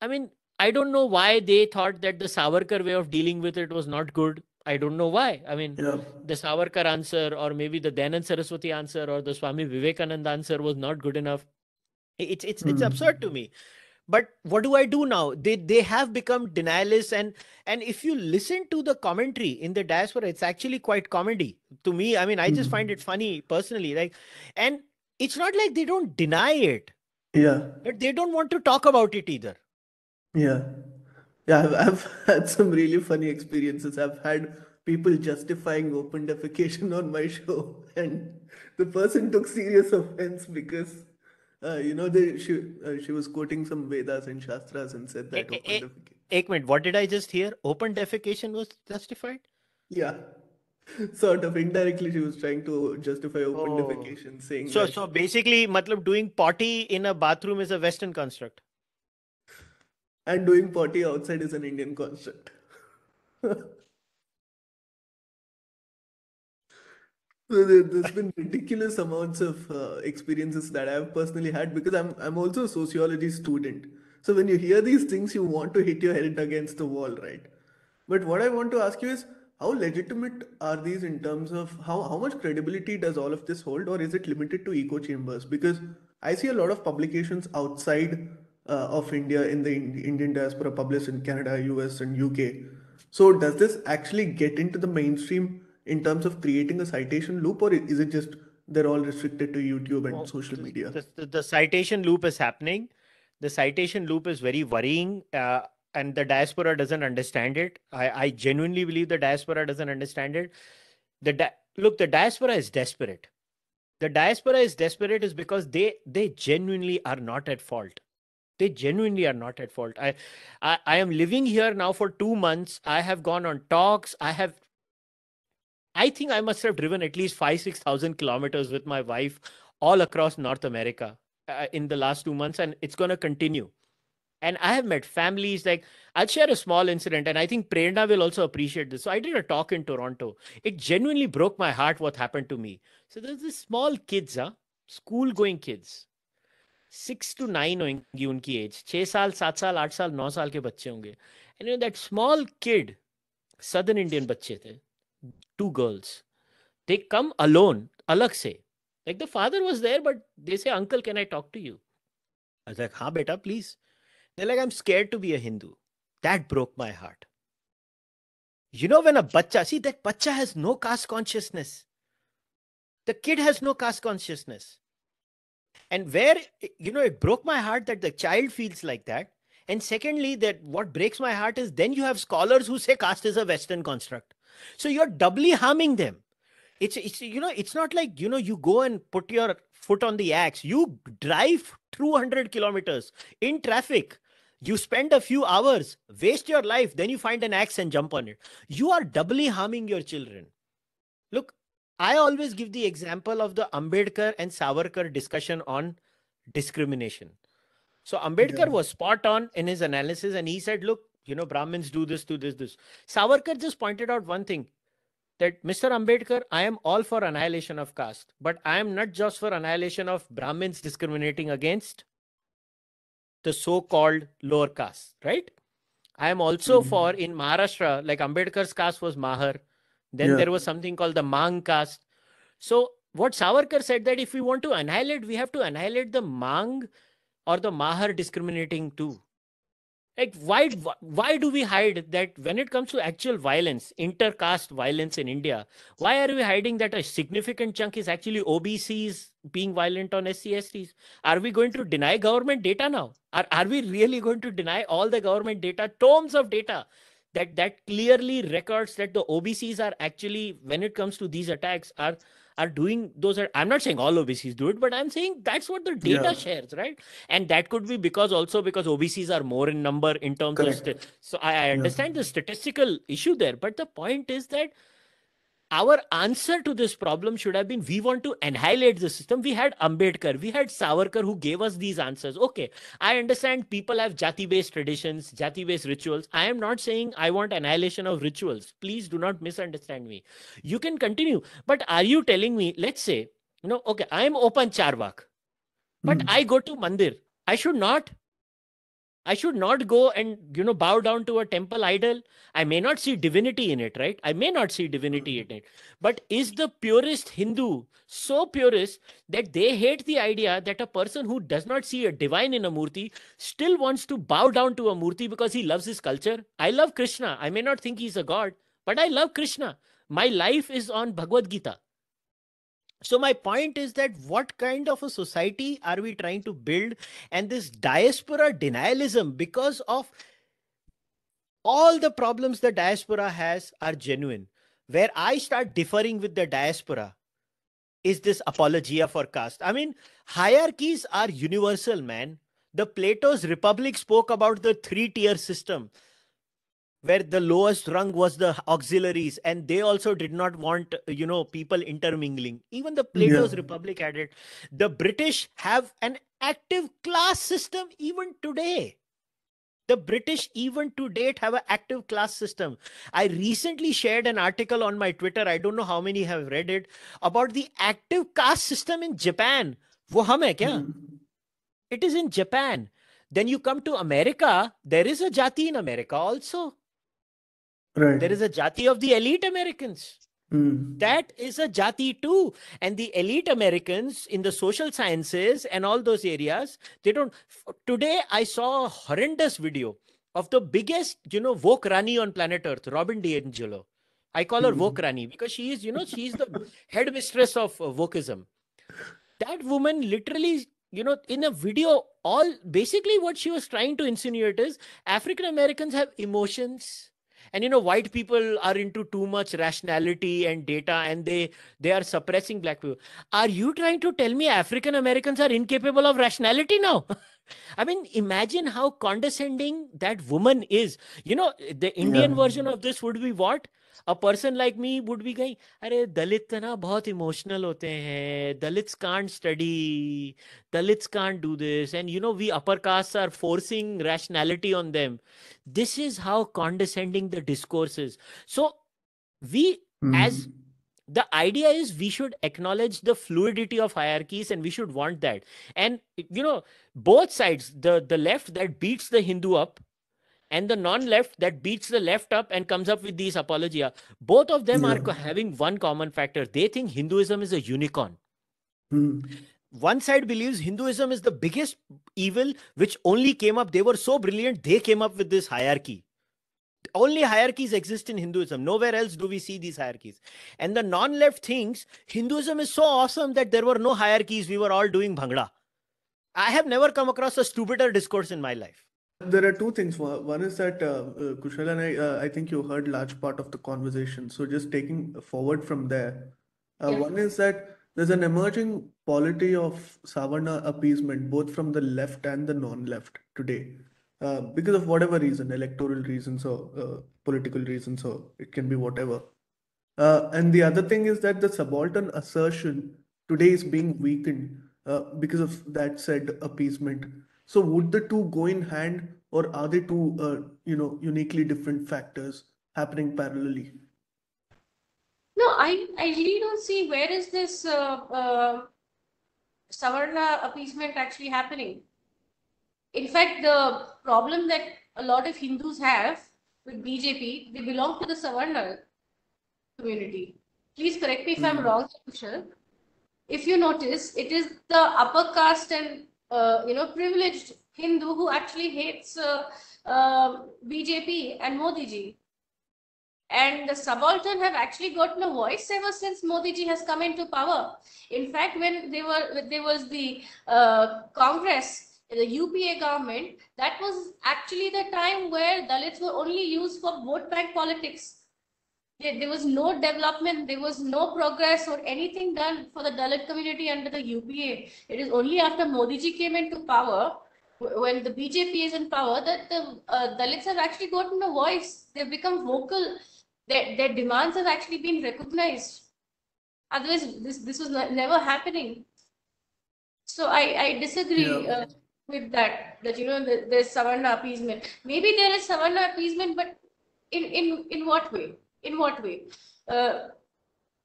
I mean, I don't know why they thought that the Savarkar way of dealing with it was not good. I don't know why. I mean, yeah. the Savarkar answer or maybe the Dayanand Saraswati answer or the Swami Vivekananda answer was not good enough. It's it's mm. it's absurd to me, but what do I do now? They they have become denialists, and and if you listen to the commentary in the diaspora, it's actually quite comedy to me. I mean, I just mm. find it funny personally. Like, and it's not like they don't deny it, yeah, but they don't want to talk about it either. Yeah, yeah. I've, I've had some really funny experiences. I've had people justifying open defecation on my show, and the person took serious offense because. Uh, you know, they, she uh, she was quoting some Vedas and Shastras and said that a, open a, defecation. Ek minute, what did I just hear? Open defecation was justified? Yeah, sort of indirectly she was trying to justify open oh. defecation, saying so. That, so basically, matlab, doing potty in a bathroom is a Western construct, and doing potty outside is an Indian construct. So there's been ridiculous amounts of uh, experiences that I've personally had because I'm I'm also a sociology student. So when you hear these things, you want to hit your head against the wall, right? But what I want to ask you is, how legitimate are these in terms of how, how much credibility does all of this hold, or is it limited to echo chambers? Because I see a lot of publications outside uh, of India in the Indian diaspora published in Canada, U S and U K. So does this actually get into the mainstream in terms of creating a citation loop, or is it just they're all restricted to YouTube and well, social media? The, the, the citation loop is happening. The citation loop is very worrying uh, and the diaspora doesn't understand it. I, I genuinely believe the diaspora doesn't understand it. The di Look, the diaspora is desperate. The diaspora is desperate is because they, they genuinely are not at fault. They genuinely are not at fault. I, I, I am living here now for two months. I have gone on talks. I have I think I must have driven at least five, six thousand kilometers with my wife all across North America uh, in the last two months, and it's going to continue. And I have met families. Like, I'll share a small incident, and I think Prerna will also appreciate this. So I did a talk in Toronto. It genuinely broke my heart what happened to me. So there's this small kids, huh? School-going kids, six to nine होंगी उनकी age, छह साल, सात साल, आठ साल, नौ साल के बच्चे होंगे. And you know that small kid, Southern Indian बच्चे थे. Two girls, they come alone, alag se. Like the father was there, but they say, uncle, can I talk to you? I was like, ha, beta, please. They're like, I'm scared to be a Hindu. That broke my heart. You know, when a bacha, see that bacha has no caste consciousness. The kid has no caste consciousness. And where, you know, it broke my heart that the child feels like that. And secondly, that what breaks my heart is then you have scholars who say caste is a Western construct. So you're doubly harming them. It's, it's, you know, it's not like, you know, you go and put your foot on the axe. You drive two hundred kilometers in traffic. You spend a few hours, waste your life. Then you find an axe and jump on it. You are doubly harming your children. Look, I always give the example of the Ambedkar and Savarkar discussion on discrimination. So Ambedkar yeah. was spot on in his analysis, and he said, look, you know, Brahmins do this, do this, this. Savarkar just pointed out one thing, that Mister Ambedkar, I am all for annihilation of caste, but I am not just for annihilation of Brahmins discriminating against the so-called lower caste, right? I am also mm-hmm. for, in Maharashtra, like Ambedkar's caste was Mahar. Then yeah. there was something called the Mang caste. So what Savarkar said, that if we want to annihilate, we have to annihilate the Mang or the Mahar discriminating too. Like, why, why do we hide that when it comes to actual violence, inter-caste violence in India? Why are we hiding that a significant chunk is actually O B Cs being violent on S C S Ts? Are we going to deny government data now? Are, are we really going to deny all the government data, tomes of data, that, that clearly records that the O B Cs are actually, when it comes to these attacks, are... are doing those. Are, I'm not saying all O B Cs do it, but I'm saying that's what the data yeah. shares, right? And that could be because also because O B Cs are more in number in terms Correct. of, so I, I understand yeah. the statistical issue there, but the point is that our answer to this problem should have been, we want to annihilate the system. We had Ambedkar, we had Savarkar who gave us these answers. Okay, I understand people have jati-based traditions, jati-based rituals. I am not saying I want annihilation of rituals. Please do not misunderstand me. You can continue. But are you telling me, let's say, you know, okay, I am open Charvak, but mm. I go to Mandir. I should not. I should not go and, you know, bow down to a temple idol. I may not see divinity in it, right? I may not see divinity in it. But is the purist Hindu so purist that they hate the idea that a person who does not see a divine in a murti still wants to bow down to a murti because he loves his culture? I love Krishna. I may not think he's a god, but I love Krishna. My life is on Bhagavad Gita. So my point is that what kind of a society are we trying to build? And this diaspora denialism, because of all the problems the diaspora has, are genuine. Where I start differing with the diaspora is this apologia for caste. I mean, hierarchies are universal, man. The Plato's Republic spoke about the three-tier system, where the lowest rung was the auxiliaries, and they also did not want, you know, people intermingling. Even the Plato's yeah. Republic had it. The British have an active class system even today. The British even to date have an active class system. I recently shared an article on my Twitter, I don't know how many have read it, about the active caste system in Japan. Wo hum hai kya? It is in Japan. Then you come to America, there is a jati in America also. Right. There is a jati of the elite Americans. Mm. That is a jati too. And the elite Americans in the social sciences and all those areas, they don't... Today, I saw a horrendous video of the biggest, you know, woke Rani on planet Earth, Robin DiAngelo. I call her mm. woke Rani because she is, you know, she is the headmistress of wokeism. That woman literally... You know, in a video, all basically what she was trying to insinuate is African Americans have emotions, and you know, white people are into too much rationality and data, and they they are suppressing black people. Are you trying to tell me African Americans are incapable of rationality now? I mean, imagine how condescending that woman is. You know, the Indian yeah. version of this would be what? A person like me would be going, "Arey, Dalit na bahut emotional hote hain. Dalits can't study. Dalits can't do this. And you know, we upper castes are forcing rationality on them." This is how condescending the discourse is. So we, mm. as the idea is, we should acknowledge the fluidity of hierarchies, and we should want that. And you know, both sides, the, the left that beats the Hindu up, and the non-left that beats the left up and comes up with these apologia. Both of them yeah. are having one common factor. They think Hinduism is a unicorn. Mm. One side believes Hinduism is the biggest evil, which only came up. They were so brilliant. They came up with this hierarchy. Only hierarchies exist in Hinduism. Nowhere else do we see these hierarchies. And the non-left thinks Hinduism is so awesome that there were no hierarchies. We were all doing bhangra. I have never come across a stupider discourse in my life. There are two things. One is that uh, Kushal and I, uh, I think you heard large part of the conversation. So just taking forward from there, uh, yeah. one is that there's an emerging polity of Savarna appeasement, both from the left and the non-left today, uh, because of whatever reason, electoral reasons or uh, political reasons, or it can be whatever. Uh, and the other thing is that the subaltern assertion today is being weakened uh, because of that said appeasement. So would the two go in hand, or are they two, uh, you know, uniquely different factors happening parallelly? No, I, I really don't see where is this uh, uh, Savarna appeasement actually happening. In fact, the problem that a lot of Hindus have with B J P, they belong to the Savarna community. Please correct me if mm-hmm. I'm wrong, Kushal. If you notice, it is the upper caste and uh, you know privileged Hindu who actually hates uh, uh, B J P and Modiji. And the subaltern have actually gotten a voice ever since Modiji has come into power. In fact, when they were when there was the uh, Congress, the U P A government, that was actually the time where Dalits were only used for vote bank politics. There, there was no development, there was no progress or anything done for the Dalit community under the U P A. It is only after Modiji came into power, when the B J P is in power, that the uh, Dalits have actually gotten a voice. They've become vocal. Their, their demands have actually been recognized. Otherwise, this, this was never happening. So I, I disagree yeah. uh, with that, that, you know, the, there's Savarna appeasement. Maybe there is Savarna appeasement, but in, in, in what way? In what way? Uh,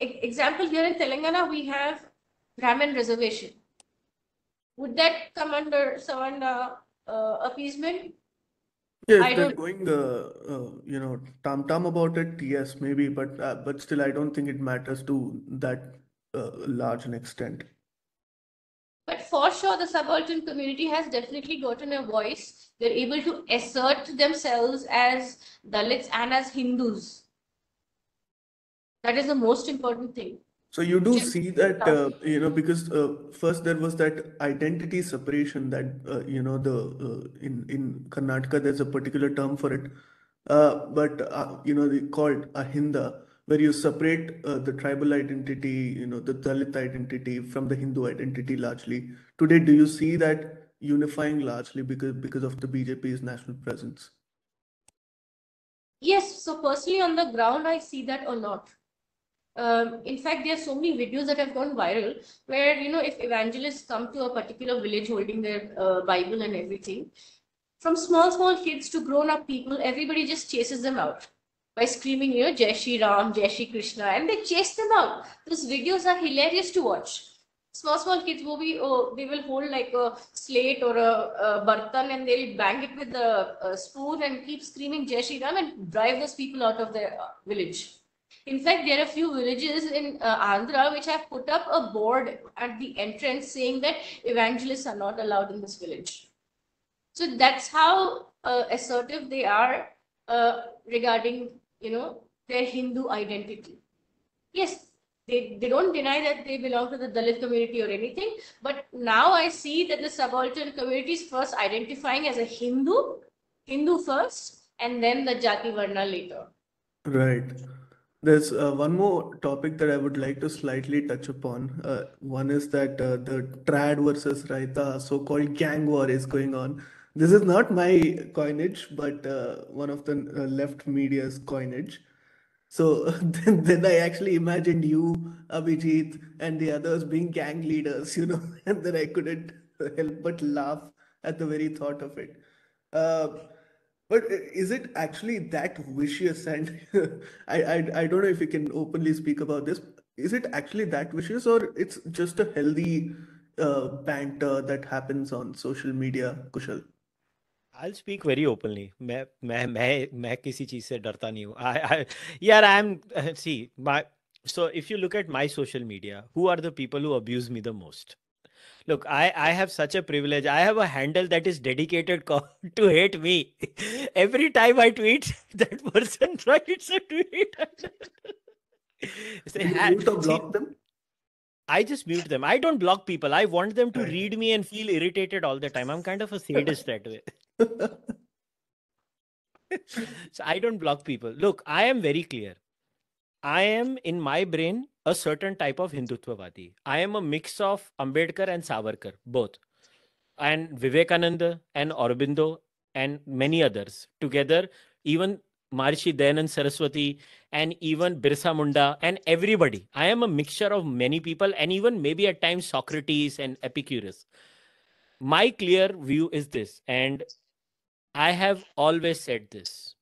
e example, here in Telangana, we have Brahmin reservation. Would that come under Savarna uh, appeasement? Yes, I they're going the uh, you know tam tam about it. Yes, maybe, but uh, but still, I don't think it matters to that uh, large an extent. But for sure, the subaltern community has definitely gotten a voice. They're able to assert themselves as Dalits and as Hindus. That is the most important thing. So you do see that, uh, you know, because uh, first there was that identity separation that, uh, you know, the uh, in, in Karnataka, there's a particular term for it, uh, but, uh, you know, they called Ahinda, where you separate uh, the tribal identity, you know, the Dalit identity from the Hindu identity largely. Today, do you see that unifying largely because, because of the B J P's national presence? Yes. So personally on the ground, I see that a lot. Um, in fact, there are so many videos that have gone viral where, you know, if evangelists come to a particular village holding their uh, Bible and everything, from small, small kids to grown-up people, everybody just chases them out by screaming, you know, Jai Shri Ram, Jai Shri Krishna, and they chase them out. Those videos are hilarious to watch. Small, small kids will be, oh, they will hold like a slate or a, a bartan and they'll bang it with a, a spoon and keep screaming Jai Shri Ram and drive those people out of their village. In fact, there are a few villages in uh, Andhra which have put up a board at the entrance saying that evangelists are not allowed in this village. So that's how uh, assertive they are uh, regarding, you know, their Hindu identity. Yes, they, they don't deny that they belong to the Dalit community or anything, but now I see that the subaltern community is first identifying as a Hindu, Hindu first, and then the Jati Varna later. Right. There's uh, one more topic that I would like to slightly touch upon. Uh, one is that uh, the trad versus Raita so-called gang war is going on. This is not my coinage, but uh, one of the uh, left media's coinage. So then, then I actually imagined you, Abhijit, and the others being gang leaders, you know, and then I couldn't help but laugh at the very thought of it. Uh, But is it actually that vicious? And I, I I don't know if you can openly speak about this. Is it actually that vicious, or it's just a healthy uh, banter that happens on social media, Kushal? I'll speak very openly. I I yeah, I'm see my so if you look at my social media, who are the people who abuse me the most? Look, I, I have such a privilege. I have a handle that is dedicated to hate me. Every time I tweet, that person writes a tweet. Say, you need to block them? I just mute them. I don't block people. I want them to read me and feel irritated all the time. I'm kind of a sadist that way. So I don't block people. Look, I am very clear. I am, in my brain, a certain type of Hindutvavadi. I am a mix of Ambedkar and Savarkar, both, and Vivekananda and Aurobindo and many others together. Even Maharishi Dayanand Saraswati, and even Birsa Munda, and everybody. I am a mixture of many people, and even maybe at times Socrates and Epicurus. My clear view is this, and I have always said this.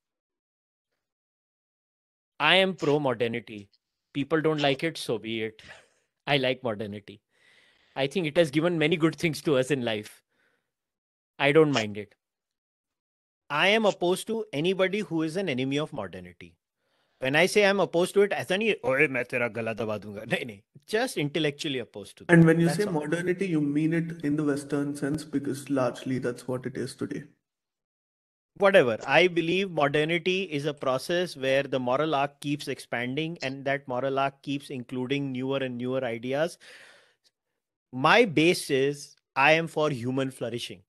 I am pro-modernity. People don't like it, so be it. I like modernity. I think it has given many good things to us in life. I don't mind it. I am opposed to anybody who is an enemy of modernity. When I say I'm opposed to it, aisa nahi, oye, main tera gala daba dunga. Nahi, nahi. Just intellectually opposed to it. And when you that's say all. Modernity, you mean it in the Western sense, because largely that's what it is today. Whatever. I believe modernity is a process where the moral arc keeps expanding, and that moral arc keeps including newer and newer ideas. My base is I am for human flourishing.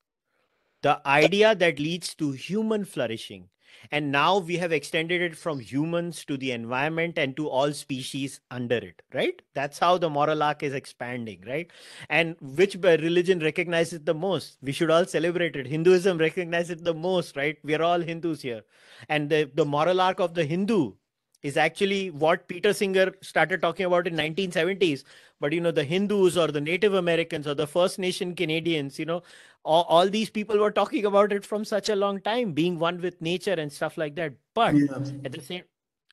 The idea that leads to human flourishing. And now we have extended it from humans to the environment and to all species under it, right? That's how the moral arc is expanding, right? And which religion recognizes it the most? We should all celebrate it. Hinduism recognizes it the most, right? We are all Hindus here. And the, the moral arc of the Hindu is actually what Peter Singer started talking about in nineteen seventies. But, you know, the Hindus or the Native Americans or the First Nation Canadians, you know, all, all these people were talking about it from such a long time, being one with nature and stuff like that. But yeah. at the same,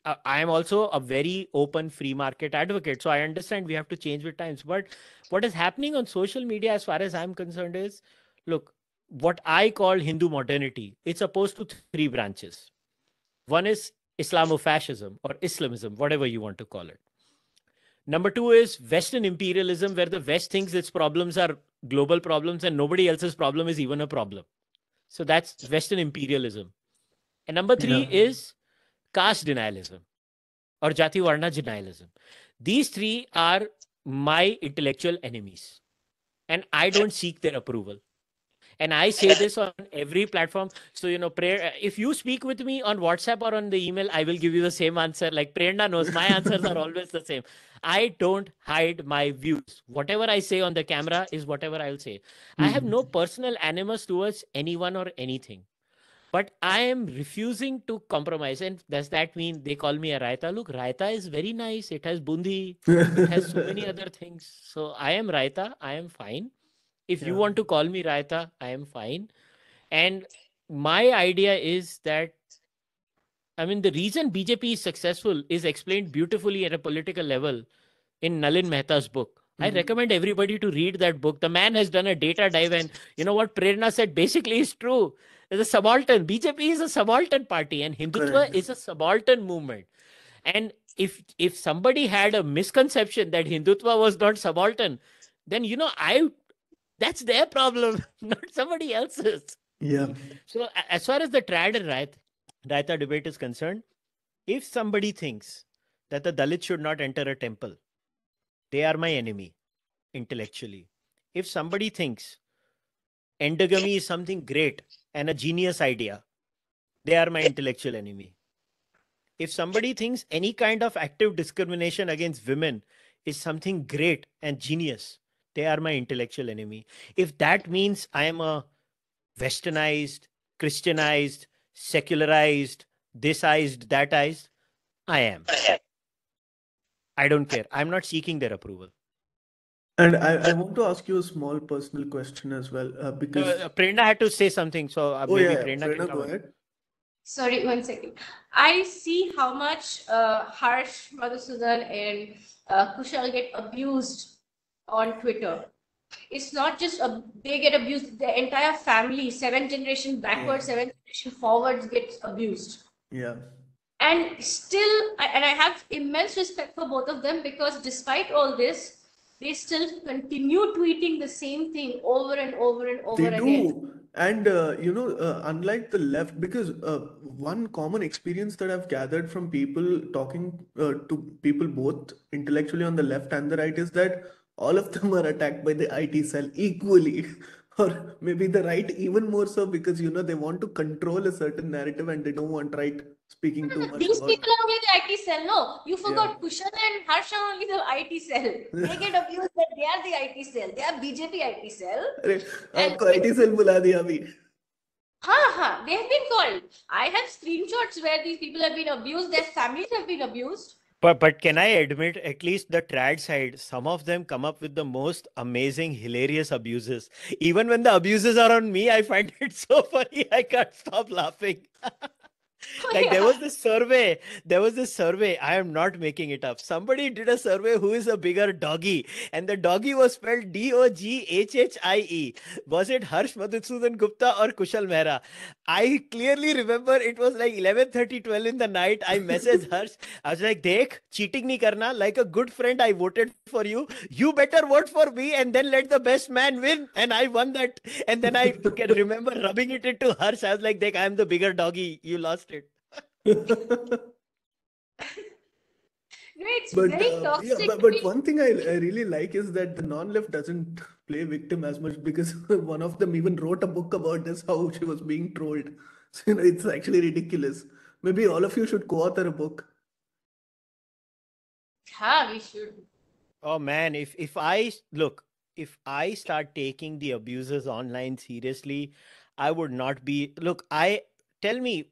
uh, I am also a very open free market advocate. So I understand we have to change with times. But what is happening on social media, as far as I'm concerned, is, look, what I call Hindu modernity, it's opposed to three branches. One is Islamofascism or Islamism, whatever you want to call it. Number two is Western imperialism, where the West thinks its problems are global problems and nobody else's problem is even a problem. So that's Western imperialism. And number three yeah. is caste denialism or Jati Varna denialism. These three are my intellectual enemies, and I don't seek their approval. And I say this on every platform. So, you know, prayer, if you speak with me on WhatsApp or on the email, I will give you the same answer. Like Prerna knows, my answers are always the same. I don't hide my views. Whatever I say on the camera is whatever I'll say. Mm-hmm. I have no personal animus towards anyone or anything. But I am refusing to compromise. And does that mean they call me a Raita? Look, Raita is very nice. It has bundi. It has so many other things. So I am Raita. I am fine. If yeah. you want to call me Raita, I am fine. And my idea is that, I mean, the reason B J P is successful is explained beautifully at a political level in Nalin Mehta's book. Mm-hmm. I recommend everybody to read that book. The man has done a data dive, and you know what Prerna said basically is true. It's a subaltern. B J P is a subaltern party, and Hindutva Correct. Is a subaltern movement. And if, if somebody had a misconception that Hindutva was not subaltern, then, you know, I... that's their problem, not somebody else's. Yeah. So as far as the trad and Raita, Raita debate is concerned, if somebody thinks that the Dalit should not enter a temple, they are my enemy intellectually. If somebody thinks endogamy is something great and a genius idea, they are my intellectual enemy. If somebody thinks any kind of active discrimination against women is something great and genius, they are my intellectual enemy. If that means I am a westernized, Christianized, secularized, thisized, thatized, I am. I don't care. I'm not seeking their approval. And I, I want to ask you a small personal question as well. Uh, because uh, Prerna had to say something. So uh, oh, maybe yeah, Prerna, Prerna can go ahead. Sorry, one second. I see how much uh, Harsh Madhusudan and uh, Kushal get abused on Twitter. It's not just a, they get abused, the entire family, seven generation backwards, yeah. seven generation forwards gets abused. Yeah. And still, and I have immense respect for both of them, because despite all this, they still continue tweeting the same thing over and over and over they again. Do. And, uh, you know, uh, unlike the left, because uh, one common experience that I've gathered from people talking uh, to people both intellectually on the left and the right is that all of them are attacked by the I T cell equally, or maybe the right even more so, because, you know, they want to control a certain narrative and they don't want right speaking no, no, too no, much. These about... people are only the I T cell. No, you forgot yeah. Kushal and Harsh are only the I T cell. They get abused, but they are the I T cell. They are B J P I T cell. And... I T cell bula diya abhi. Ha ha, they have been called. I have screenshots where these people have been abused, their families have been abused. But, but can I admit, at least the trad side, some of them come up with the most amazing, hilarious abuses. Even when the abuses are on me, I find it so funny. I can't stop laughing. Like, oh, yeah. there was this survey, there was this survey, I am not making it up. Somebody did a survey, who is a bigger doggy? And the doggy was spelled D O G H H I E. Was it Harsh Madhusudan Gupta or Kushal Mehra? I clearly remember it was like eleven thirty, twelve in the night. I messaged Harsh. I was like, Dekh, cheating nahi karna. Like a good friend, I voted for you. You better vote for me and then let the best man win. And I won that. And then I can remember rubbing it into Harsh. I was like, Dekh, I am the bigger doggy. You lost it. No, it's but, very toxic. Uh, yeah, but, but one thing I, I really like is that the non-left doesn't play victim as much, because one of them even wrote a book about this, how she was being trolled. So, you know, it's actually ridiculous. Maybe all of you should co-author a book. Yeah, we should. Oh man, if if I look, if I start taking the abusers online seriously, I would not be. Look, I tell me.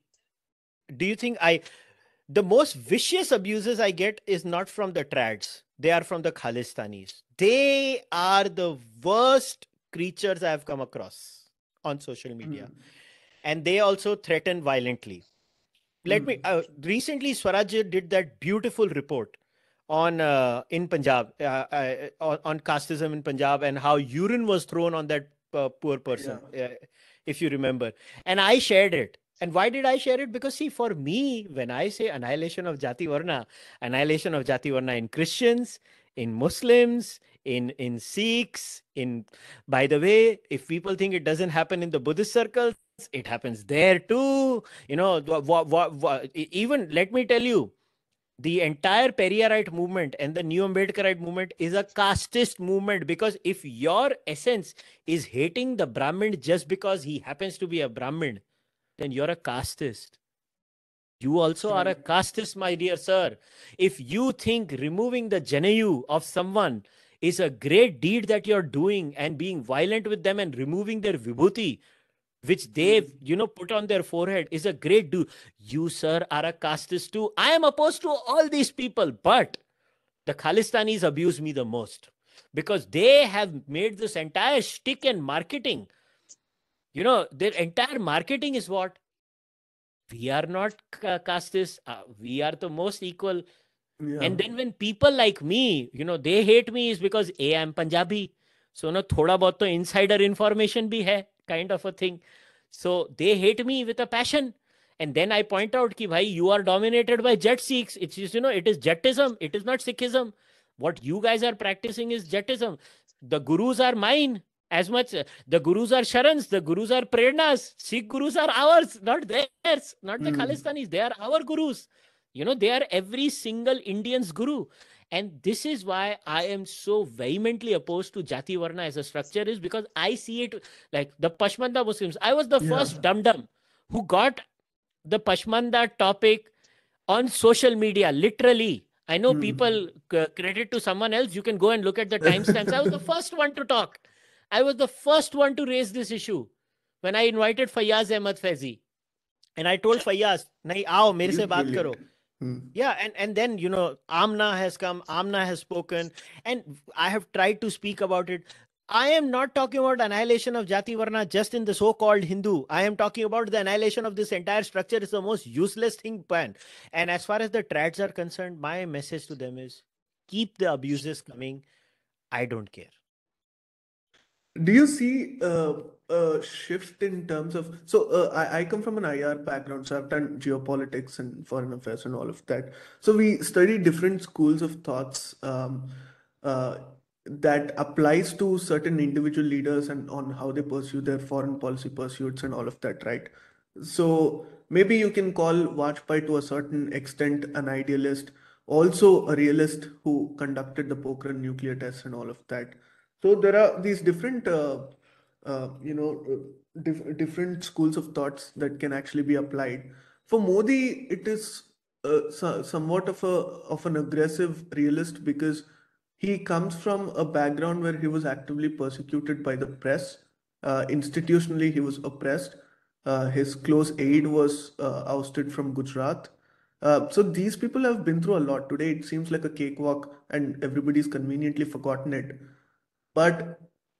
Do you think I, the most vicious abuses I get is not from the trads. They are from the Khalistanis. They are the worst creatures I have come across on social media. Mm. And they also threaten violently. Let mm. me, uh, recently Swarajya did that beautiful report on uh, in Punjab, uh, uh, on, on casteism in Punjab, and how urine was thrown on that uh, poor person, yeah. uh, if you remember. And I shared it. And why did I share it? Because see, for me, when I say annihilation of Jati Varna, annihilation of Jati Varna in Christians, in Muslims, in, in Sikhs, in, by the way, if people think it doesn't happen in the Buddhist circles, it happens there too. You know, even let me tell you, the entire Periyarite movement and the New Ambedkarite movement is a casteist movement, because if your essence is hating the Brahmin just because he happens to be a Brahmin, then you're a casteist. You also are a casteist, my dear sir. If you think removing the Janayu of someone is a great deed that you're doing, and being violent with them and removing their vibhuti, which they've, you know, put on their forehead, is a great do, you, sir, are a casteist too. I am opposed to all these people, but the Khalistanis abuse me the most, because they have made this entire shtick and marketing. You know, their entire marketing is what? We are not uh, casteist. Uh, we are the most equal. Yeah. And then when people like me, you know, they hate me is because A, I am Punjabi. So, no, thoda bahut to insider information bhi hai, kind of a thing. So, they hate me with a passion. And then I point out ki, bhai, you are dominated by Jet Sikhs. It's just, you know, it is Jetism. It is not Sikhism. What you guys are practicing is Jetism. The gurus are mine. As much, uh, the gurus are Sharans, the gurus are Prernas, Sikh gurus are ours, not theirs, not the mm. Khalistanis, they are our gurus. You know, they are every single Indian's guru. And this is why I am so vehemently opposed to Jati Varna as a structure, is because I see it like the Pashmanda Muslims. I was the yeah. first dum-dum who got the Pashmanda topic on social media, literally. I know mm. people uh, credit to someone else. You can go and look at the timestamps. I was the first one to talk. I was the first one to raise this issue when I invited Fayyaz Ahmed Fezi, and I told Fayyaz, nahi, aao, mere se baat karo. Hmm. Yeah, and, and then, you know, Amna has come, Amna has spoken, and I have tried to speak about it. I am not talking about annihilation of Jati Varna just in the so-called Hindu. I am talking about the annihilation of this entire structure. It's the most useless thing, man. And as far as the trads are concerned, my message to them is, keep the abuses coming. I don't care. Do you see uh, a shift in terms of, so uh, I, I come from an I R background, so I've done geopolitics and foreign affairs and all of that. So we study different schools of thoughts um, uh, that applies to certain individual leaders and on how they pursue their foreign policy pursuits and all of that, right? So maybe you can call Vajpayee to a certain extent an idealist, also a realist who conducted the Pokhran nuclear tests and all of that. So there are these different, uh, uh, you know, dif different schools of thoughts that can actually be applied. For Modi, it is uh, so somewhat of a of an aggressive realist, because he comes from a background where he was actively persecuted by the press. Uh, institutionally, he was oppressed. Uh, his close aide was uh, ousted from Gujarat. Uh, so these people have been through a lot. Today it seems like a cakewalk and everybody's conveniently forgotten it. But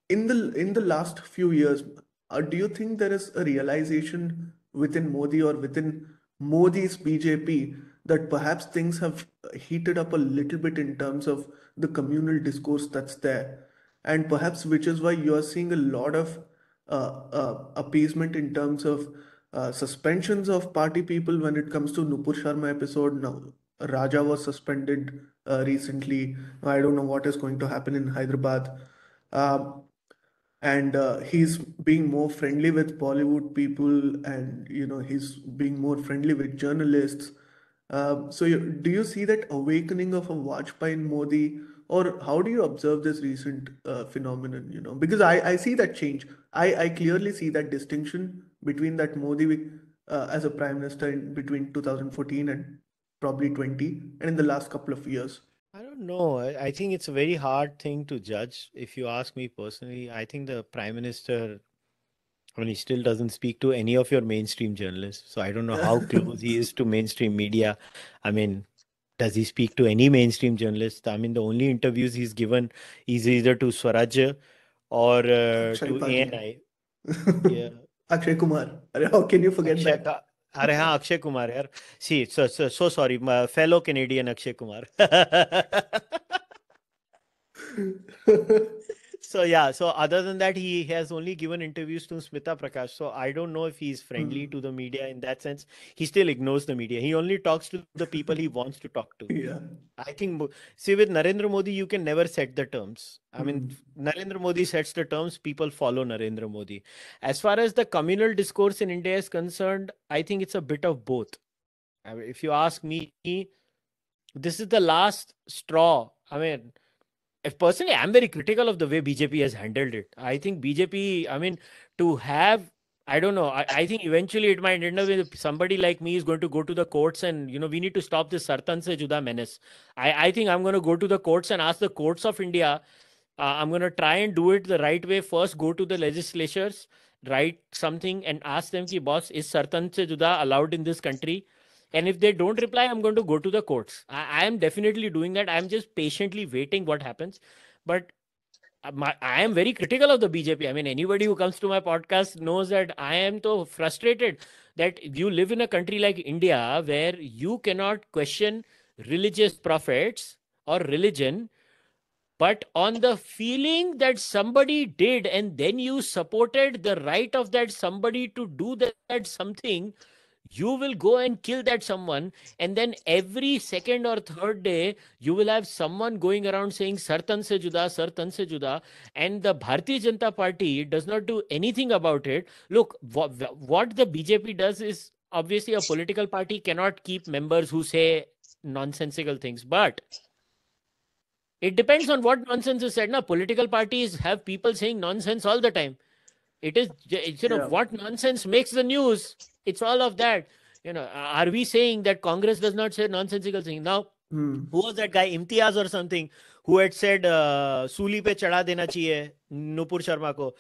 in the in the last few years, uh, do you think there is a realization within Modi or within Modi's B J P that perhaps things have heated up a little bit in terms of the communal discourse that's there, and perhaps which is why you're seeing a lot of uh, uh, appeasement in terms of Uh, suspensions of party people when it comes to Nupur Sharma episode? Now Raja was suspended uh, recently. I don't know what is going to happen in Hyderabad. Uh, and uh, he's being more friendly with Bollywood people, and you know, he's being more friendly with journalists. Uh, so you, do you see that awakening of a Vajpayee in Modi, or how do you observe this recent uh, phenomenon? You know, because I, I see that change. I, I clearly see that distinction between that Modi uh, as a prime minister in between two thousand fourteen and probably twenty, and in the last couple of years. I don't know. I think it's a very hard thing to judge. If you ask me personally, I think the prime minister, I mean, he still doesn't speak to any of your mainstream journalists. So I don't know how close he is to mainstream media. I mean, does he speak to any mainstream journalist? I mean, the only interviews he's given is either to Swarajya or uh, to A N I. Yeah. Akshay Kumar. How can you forget Akshay, that? Arey haan, Akshay Kumar. Yaar. See, so, so, so sorry, my fellow Canadian Akshay Kumar. So yeah, so other than that, he has only given interviews to Smita Prakash. So I don't know if he's friendly mm. to the media in that sense. He still ignores the media. He only talks to the people he wants to talk to. Yeah. I think, see, with Narendra Modi, you can never set the terms. I mm. mean, Narendra Modi sets the terms, people follow Narendra Modi. As far as the communal discourse in India is concerned, I think it's a bit of both. I mean, if you ask me, this is the last straw. I mean, if personally, I'm very critical of the way B J P has handled it. I think B J P, I mean, to have, I don't know, I, I think eventually it might end up with somebody like me is going to go to the courts and, you know, we need to stop this Sartan se Juda menace. I, I think I'm going to go to the courts and ask the courts of India, uh, I'm going to try and do it the right way. First, go to the legislatures, write something and ask them, ki, boss, is Sartan se Juda allowed in this country? And if they don't reply, I'm going to go to the courts. I, I am definitely doing that. I'm just patiently waiting what happens. But my, I am very critical of the B J P. I mean, anybody who comes to my podcast knows that I am so frustrated that you live in a country like India where you cannot question religious prophets or religion, but on the feeling that somebody did, and then you supported the right of that somebody to do that, that something. You will go and kill that someone, and then every second or third day, you will have someone going around saying Sartan se juda, Sartan se juda, and the Bharatiya Janata Party does not do anything about it. Look, what, what the B J P does is, obviously a political party cannot keep members who say nonsensical things, but it depends on what nonsense is said. Now, political parties have people saying nonsense all the time. It is, you know, yeah. What nonsense makes the news. It's all of that. You know, are we saying that Congress does not say nonsensical things? Now, hmm. who was that guy, Imtiaz or something, who had said, uh, Suli pe chada dena chahiye, Nupur Sharma ko.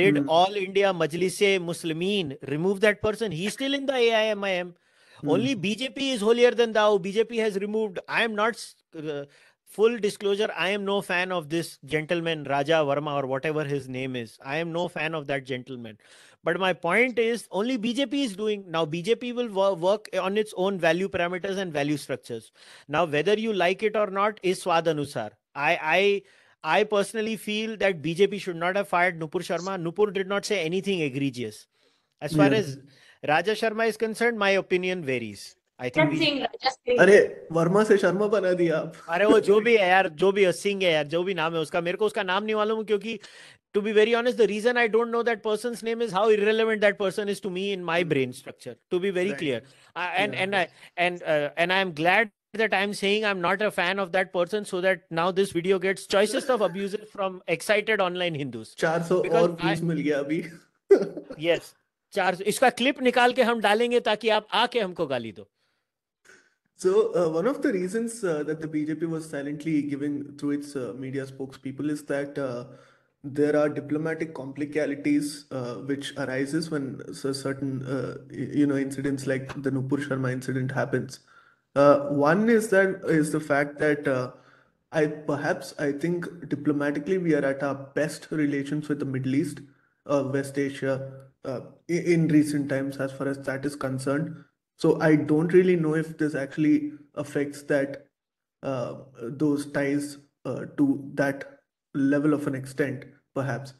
Did hmm. all India Majlis-e Muslimin remove that person? He's still in the A I M I M. Hmm. Only B J P is holier than thou. B J P has removed. I am not... Uh, Full disclosure, I am no fan of this gentleman, Raja Verma or whatever his name is. I am no fan of that gentleman. But my point is, only B J P is doing. Now, B J P will work on its own value parameters and value structures. Now, whether you like it or not is swadanusar. I, I, I personally feel that B J P should not have fired Nupur Sharma. Nupur did not say anything egregious. As far yeah. as Raja Sharma is concerned, my opinion varies. I think we... Arey, Verma se Sharma bana di aap. Arey, wo jo bhi hai yaar, jo bhi Singh hai yaar, jo bhi naam hai uska, mere ko uska naam nahi malum kyunki, to be very honest, the reason I don't know that person's name is how irrelevant that person is to me in my brain structure. To be very right. clear, I, and yeah. and I and uh, and I am glad that I'm saying I'm not a fan of that person, so that now this video gets choicest of abuses from excited online Hindus. four hundred और views मिल गया अभी. Yes, four hundred. इसका clip निकाल के हम डालेंगे ताकि आप आके हमको गाली दो. So uh, one of the reasons uh, that the B J P was silently giving through its uh, media spokespeople is that uh, there are diplomatic complicalities uh, which arises when certain, uh, you know, incidents like the Nupur Sharma incident happens. Uh, one is that is the fact that uh, I perhaps I think diplomatically we are at our best relations with the Middle East, uh, West Asia uh, in recent times as far as that is concerned. So I don't really know if this actually affects that uh, those ties uh, to that level of an extent, perhaps.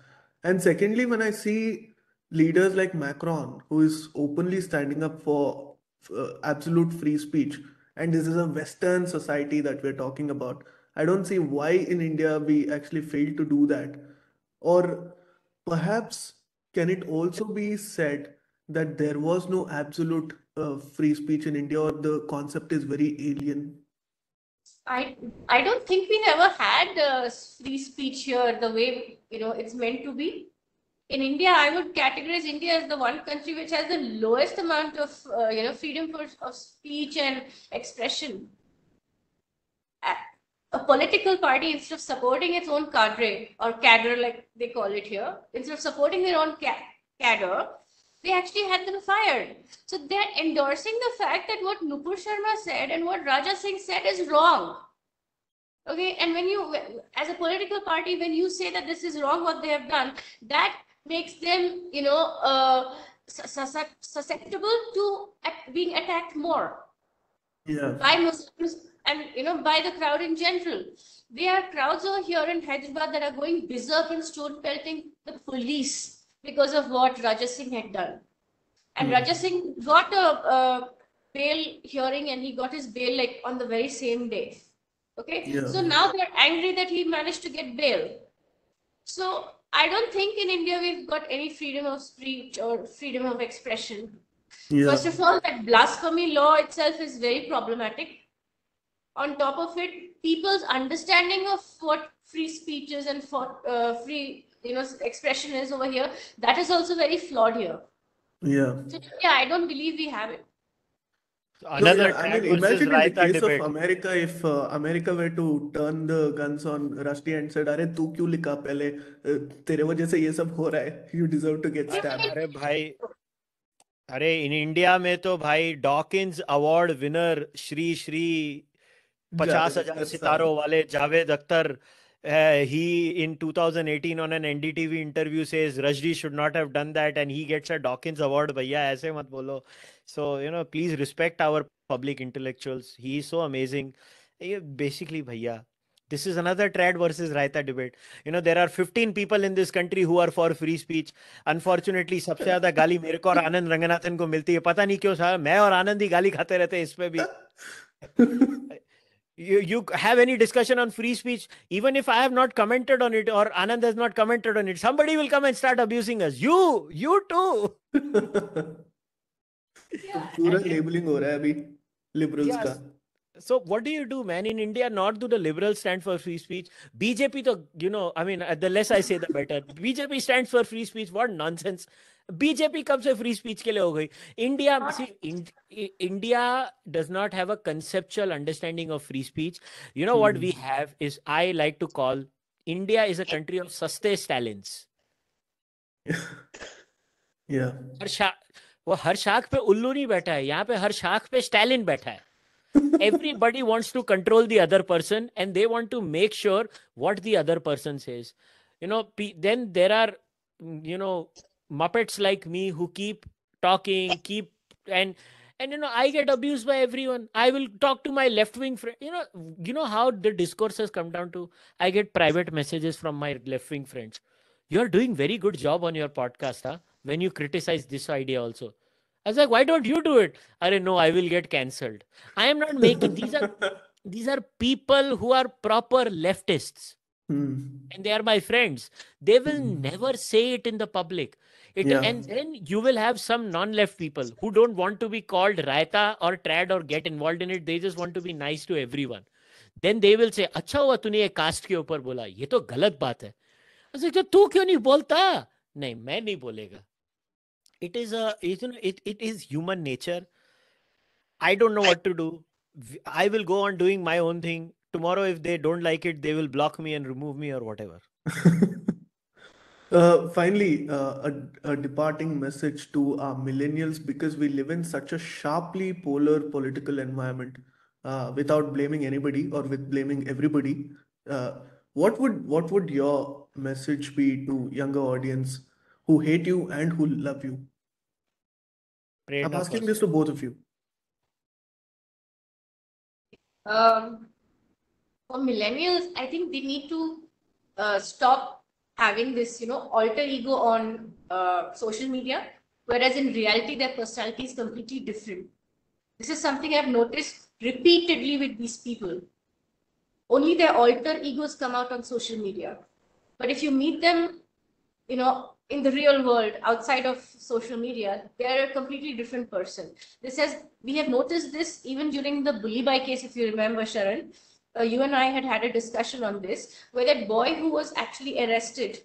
And secondly, when I see leaders like Macron, who is openly standing up for uh, absolute free speech, and this is a Western society that we're talking about, I don't see why in India we actually failed to do that. Or perhaps can it also be said that there was no absolute uh, free speech in India, or the concept is very alien? I, I don't think we never had uh, free speech here the way, you know, it's meant to be. In India, I would categorize India as the one country which has the lowest amount of, uh, you know, freedom for, of speech and expression. A political party, instead of supporting its own cadre, or cadre like they call it here, instead of supporting their own ca cadre, they actually had them fired. So they're endorsing the fact that what Nupur Sharma said and what Raja Singh said is wrong. Okay, and when you, as a political party, when you say that this is wrong what they have done, that makes them, you know, uh, susceptible to being attacked more. Yeah. By Muslims and, you know, by the crowd in general. There are crowds over here in Hyderabad that are going berserk and stone pelting the police because of what Raja Singh had done. And mm. Raja Singh got a, a bail hearing, and he got his bail like on the very same day. Okay, yeah. So now they're angry that he managed to get bail. So I don't think in India we've got any freedom of speech or freedom of expression. Yeah. First of all, that blasphemy law itself is very problematic. On top of it, people's understanding of what free speech is and for, uh, free you know, expression is over here, that is also very flawed here. Yeah. So, yeah, I don't believe we have it. Another no, I mean, imagine in right the case of America, if uh, America were to turn the guns on Rushdie and said, "Arey, tu kyun likha pehle? Tere wajah se ye sab ho raha hai. You deserve to get stabbed." Arey, bhai. Arey, in India, mein to bhai Dawkins Award winner Shri Shri fifty thousand Sitaro wale Javed Akhtar. Uh, he in two thousand eighteen on an N D T V interview says Rushdie should not have done that, and he gets a Dawkins Award. Bhaiya, aise mat bolo. So, you know, please respect our public intellectuals. He is so amazing. Basically, bhaiya, this is another trad versus raita debate. You know, there are fifteen people in this country who are for free speech. Unfortunately, sabse zyada gali mere ko aur Anand Ranganathan ko milti hai. Pata nahi kyon saala main aur Anand hi gali khate rehte is pe bhi. You, you have any discussion on free speech, even if I have not commented on it or Anand has not commented on it, somebody will come and start abusing us. You, you too. Yeah. Labeling ho raha hai abhi liberals yeah. ka. So what do you do, man? In India, not do the liberals stand for free speech. B J P, to, you know, I mean, the less I say, the better. B J P stands for free speech. What nonsense. B J P kab se free speech ke liye ho gayi? India, see, in, India does not have a conceptual understanding of free speech. You know hmm. what we have is, I like to call India is a country of saste stalins. Yeah. Har shaak, wo har shaak pe ullu nahi baitha hai. Yahan pe har shaak pe Stalin baitha hai. Everybody wants to control the other person, and they want to make sure what the other person says. You know, then there are, you know, Muppets like me who keep talking, keep and and you know, I get abused by everyone. I will talk to my left wing friend. You know, you know how the discourse has come down to. I get private messages from my left wing friends. "You're doing very good job on your podcast, huh? When you criticize this idea also." I was like, "Why don't you do it?" "I don't know, I will get cancelled." I am not making these are these are people who are proper leftists. Hmm. And they are my friends. They will hmm. never say it in the public. It, yeah. And then you will have some non-left people who don't want to be called Raita or Trad or get involved in it. They just want to be nice to everyone. Then they will say, "Acha hua tune ye caste ke upar bola. Ye to galat baat hai." I was like, "Tu kyun nahi bolta?" "Nahi, main nahi bolega." It is a, you know, it, it is human nature. I don't know what to do. I will go on doing my own thing. Tomorrow, if they don't like it, they will block me and remove me or whatever. Uh, finally, uh, a, a departing message to our millennials, because we live in such a sharply polar political environment, uh, without blaming anybody or with blaming everybody. Uh, what would what would your message be to younger audience who hate you and who love you? Prerna, I'm asking this to both of you. Um, for millennials, I think they need to uh, stop having this, you know, alter ego on uh, social media, whereas in reality, their personality is completely different. This is something I've noticed repeatedly with these people. Only their alter egos come out on social media. But if you meet them, you know, in the real world, outside of social media, they're a completely different person. This has, we have noticed this even during the Bully Bhai case, if you remember, Sharan. Uh, you and I had had a discussion on this, where that boy who was actually arrested,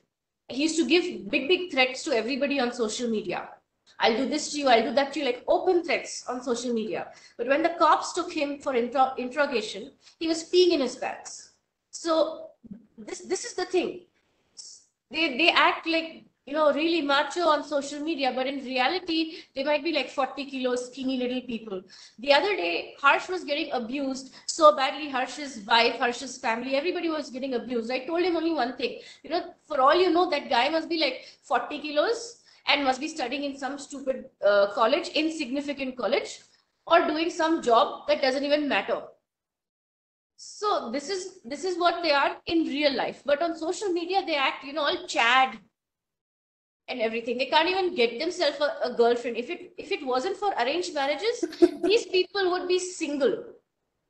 he used to give big, big threats to everybody on social media. I'll do this to you, I'll do that to you, like open threats on social media. But when the cops took him for intro interrogation, he was peeing in his pants. So this, this is the thing. They, they act like, you know, really macho on social media, but in reality, they might be like forty kilos, skinny little people. The other day, Harsh was getting abused so badly. Harsh's wife, Harsh's family, everybody was getting abused. I told him only one thing, you know, for all you know, that guy must be like forty kilos and must be studying in some stupid uh, college, insignificant college, or doing some job that doesn't even matter. So this is, this is what they are in real life, but on social media, they act, you know, all Chad and everything. They can't even get themselves a, a girlfriend. If it if it wasn't for arranged marriages, these people would be single.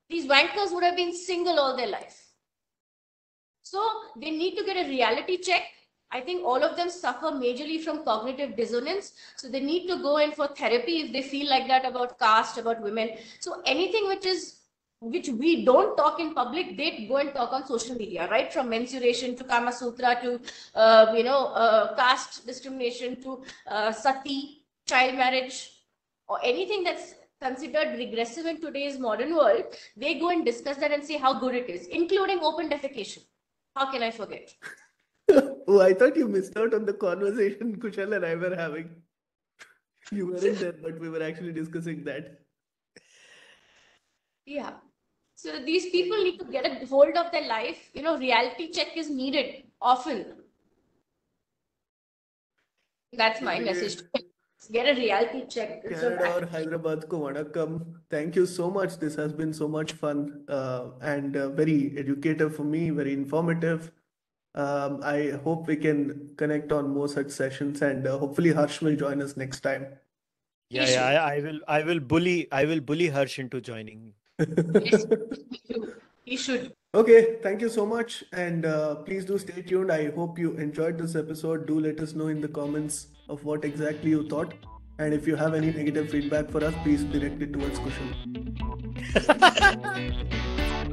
These wankers would have been single all their life. So they need to get a reality check. I think all of them suffer majorly from cognitive dissonance. So they need to go in for therapy if they feel like that about caste, about women. So anything which is which we don't talk in public, they go and talk on social media, right? From mensuration to Kama Sutra to, uh, you know, uh, caste discrimination to uh, sati, child marriage, or anything that's considered regressive in today's modern world, they go and discuss that and say how good it is, including open defecation. How can I forget? Oh, I thought you missed out on the conversation Kushal and I were having. You weren't there, but we were actually discussing that. Yeah. So these people need to get a hold of their life. You know, reality check is needed often. That's my yeah. message. Get a reality check. Or Hyderabad ko vanakkam. Thank you so much. This has been so much fun uh, and uh, very educative for me, very informative. Um, I hope we can connect on more such sessions, and uh, hopefully Harsh will join us next time. Yeah, yeah I, I will. I will bully. I will bully Harsh into joining. Yes, he should. Okay, thank you so much, and uh, please do stay tuned. I hope you enjoyed this episode. Do let us know in the comments of what exactly you thought, and if you have any negative feedback for us, please direct it towards Kushal.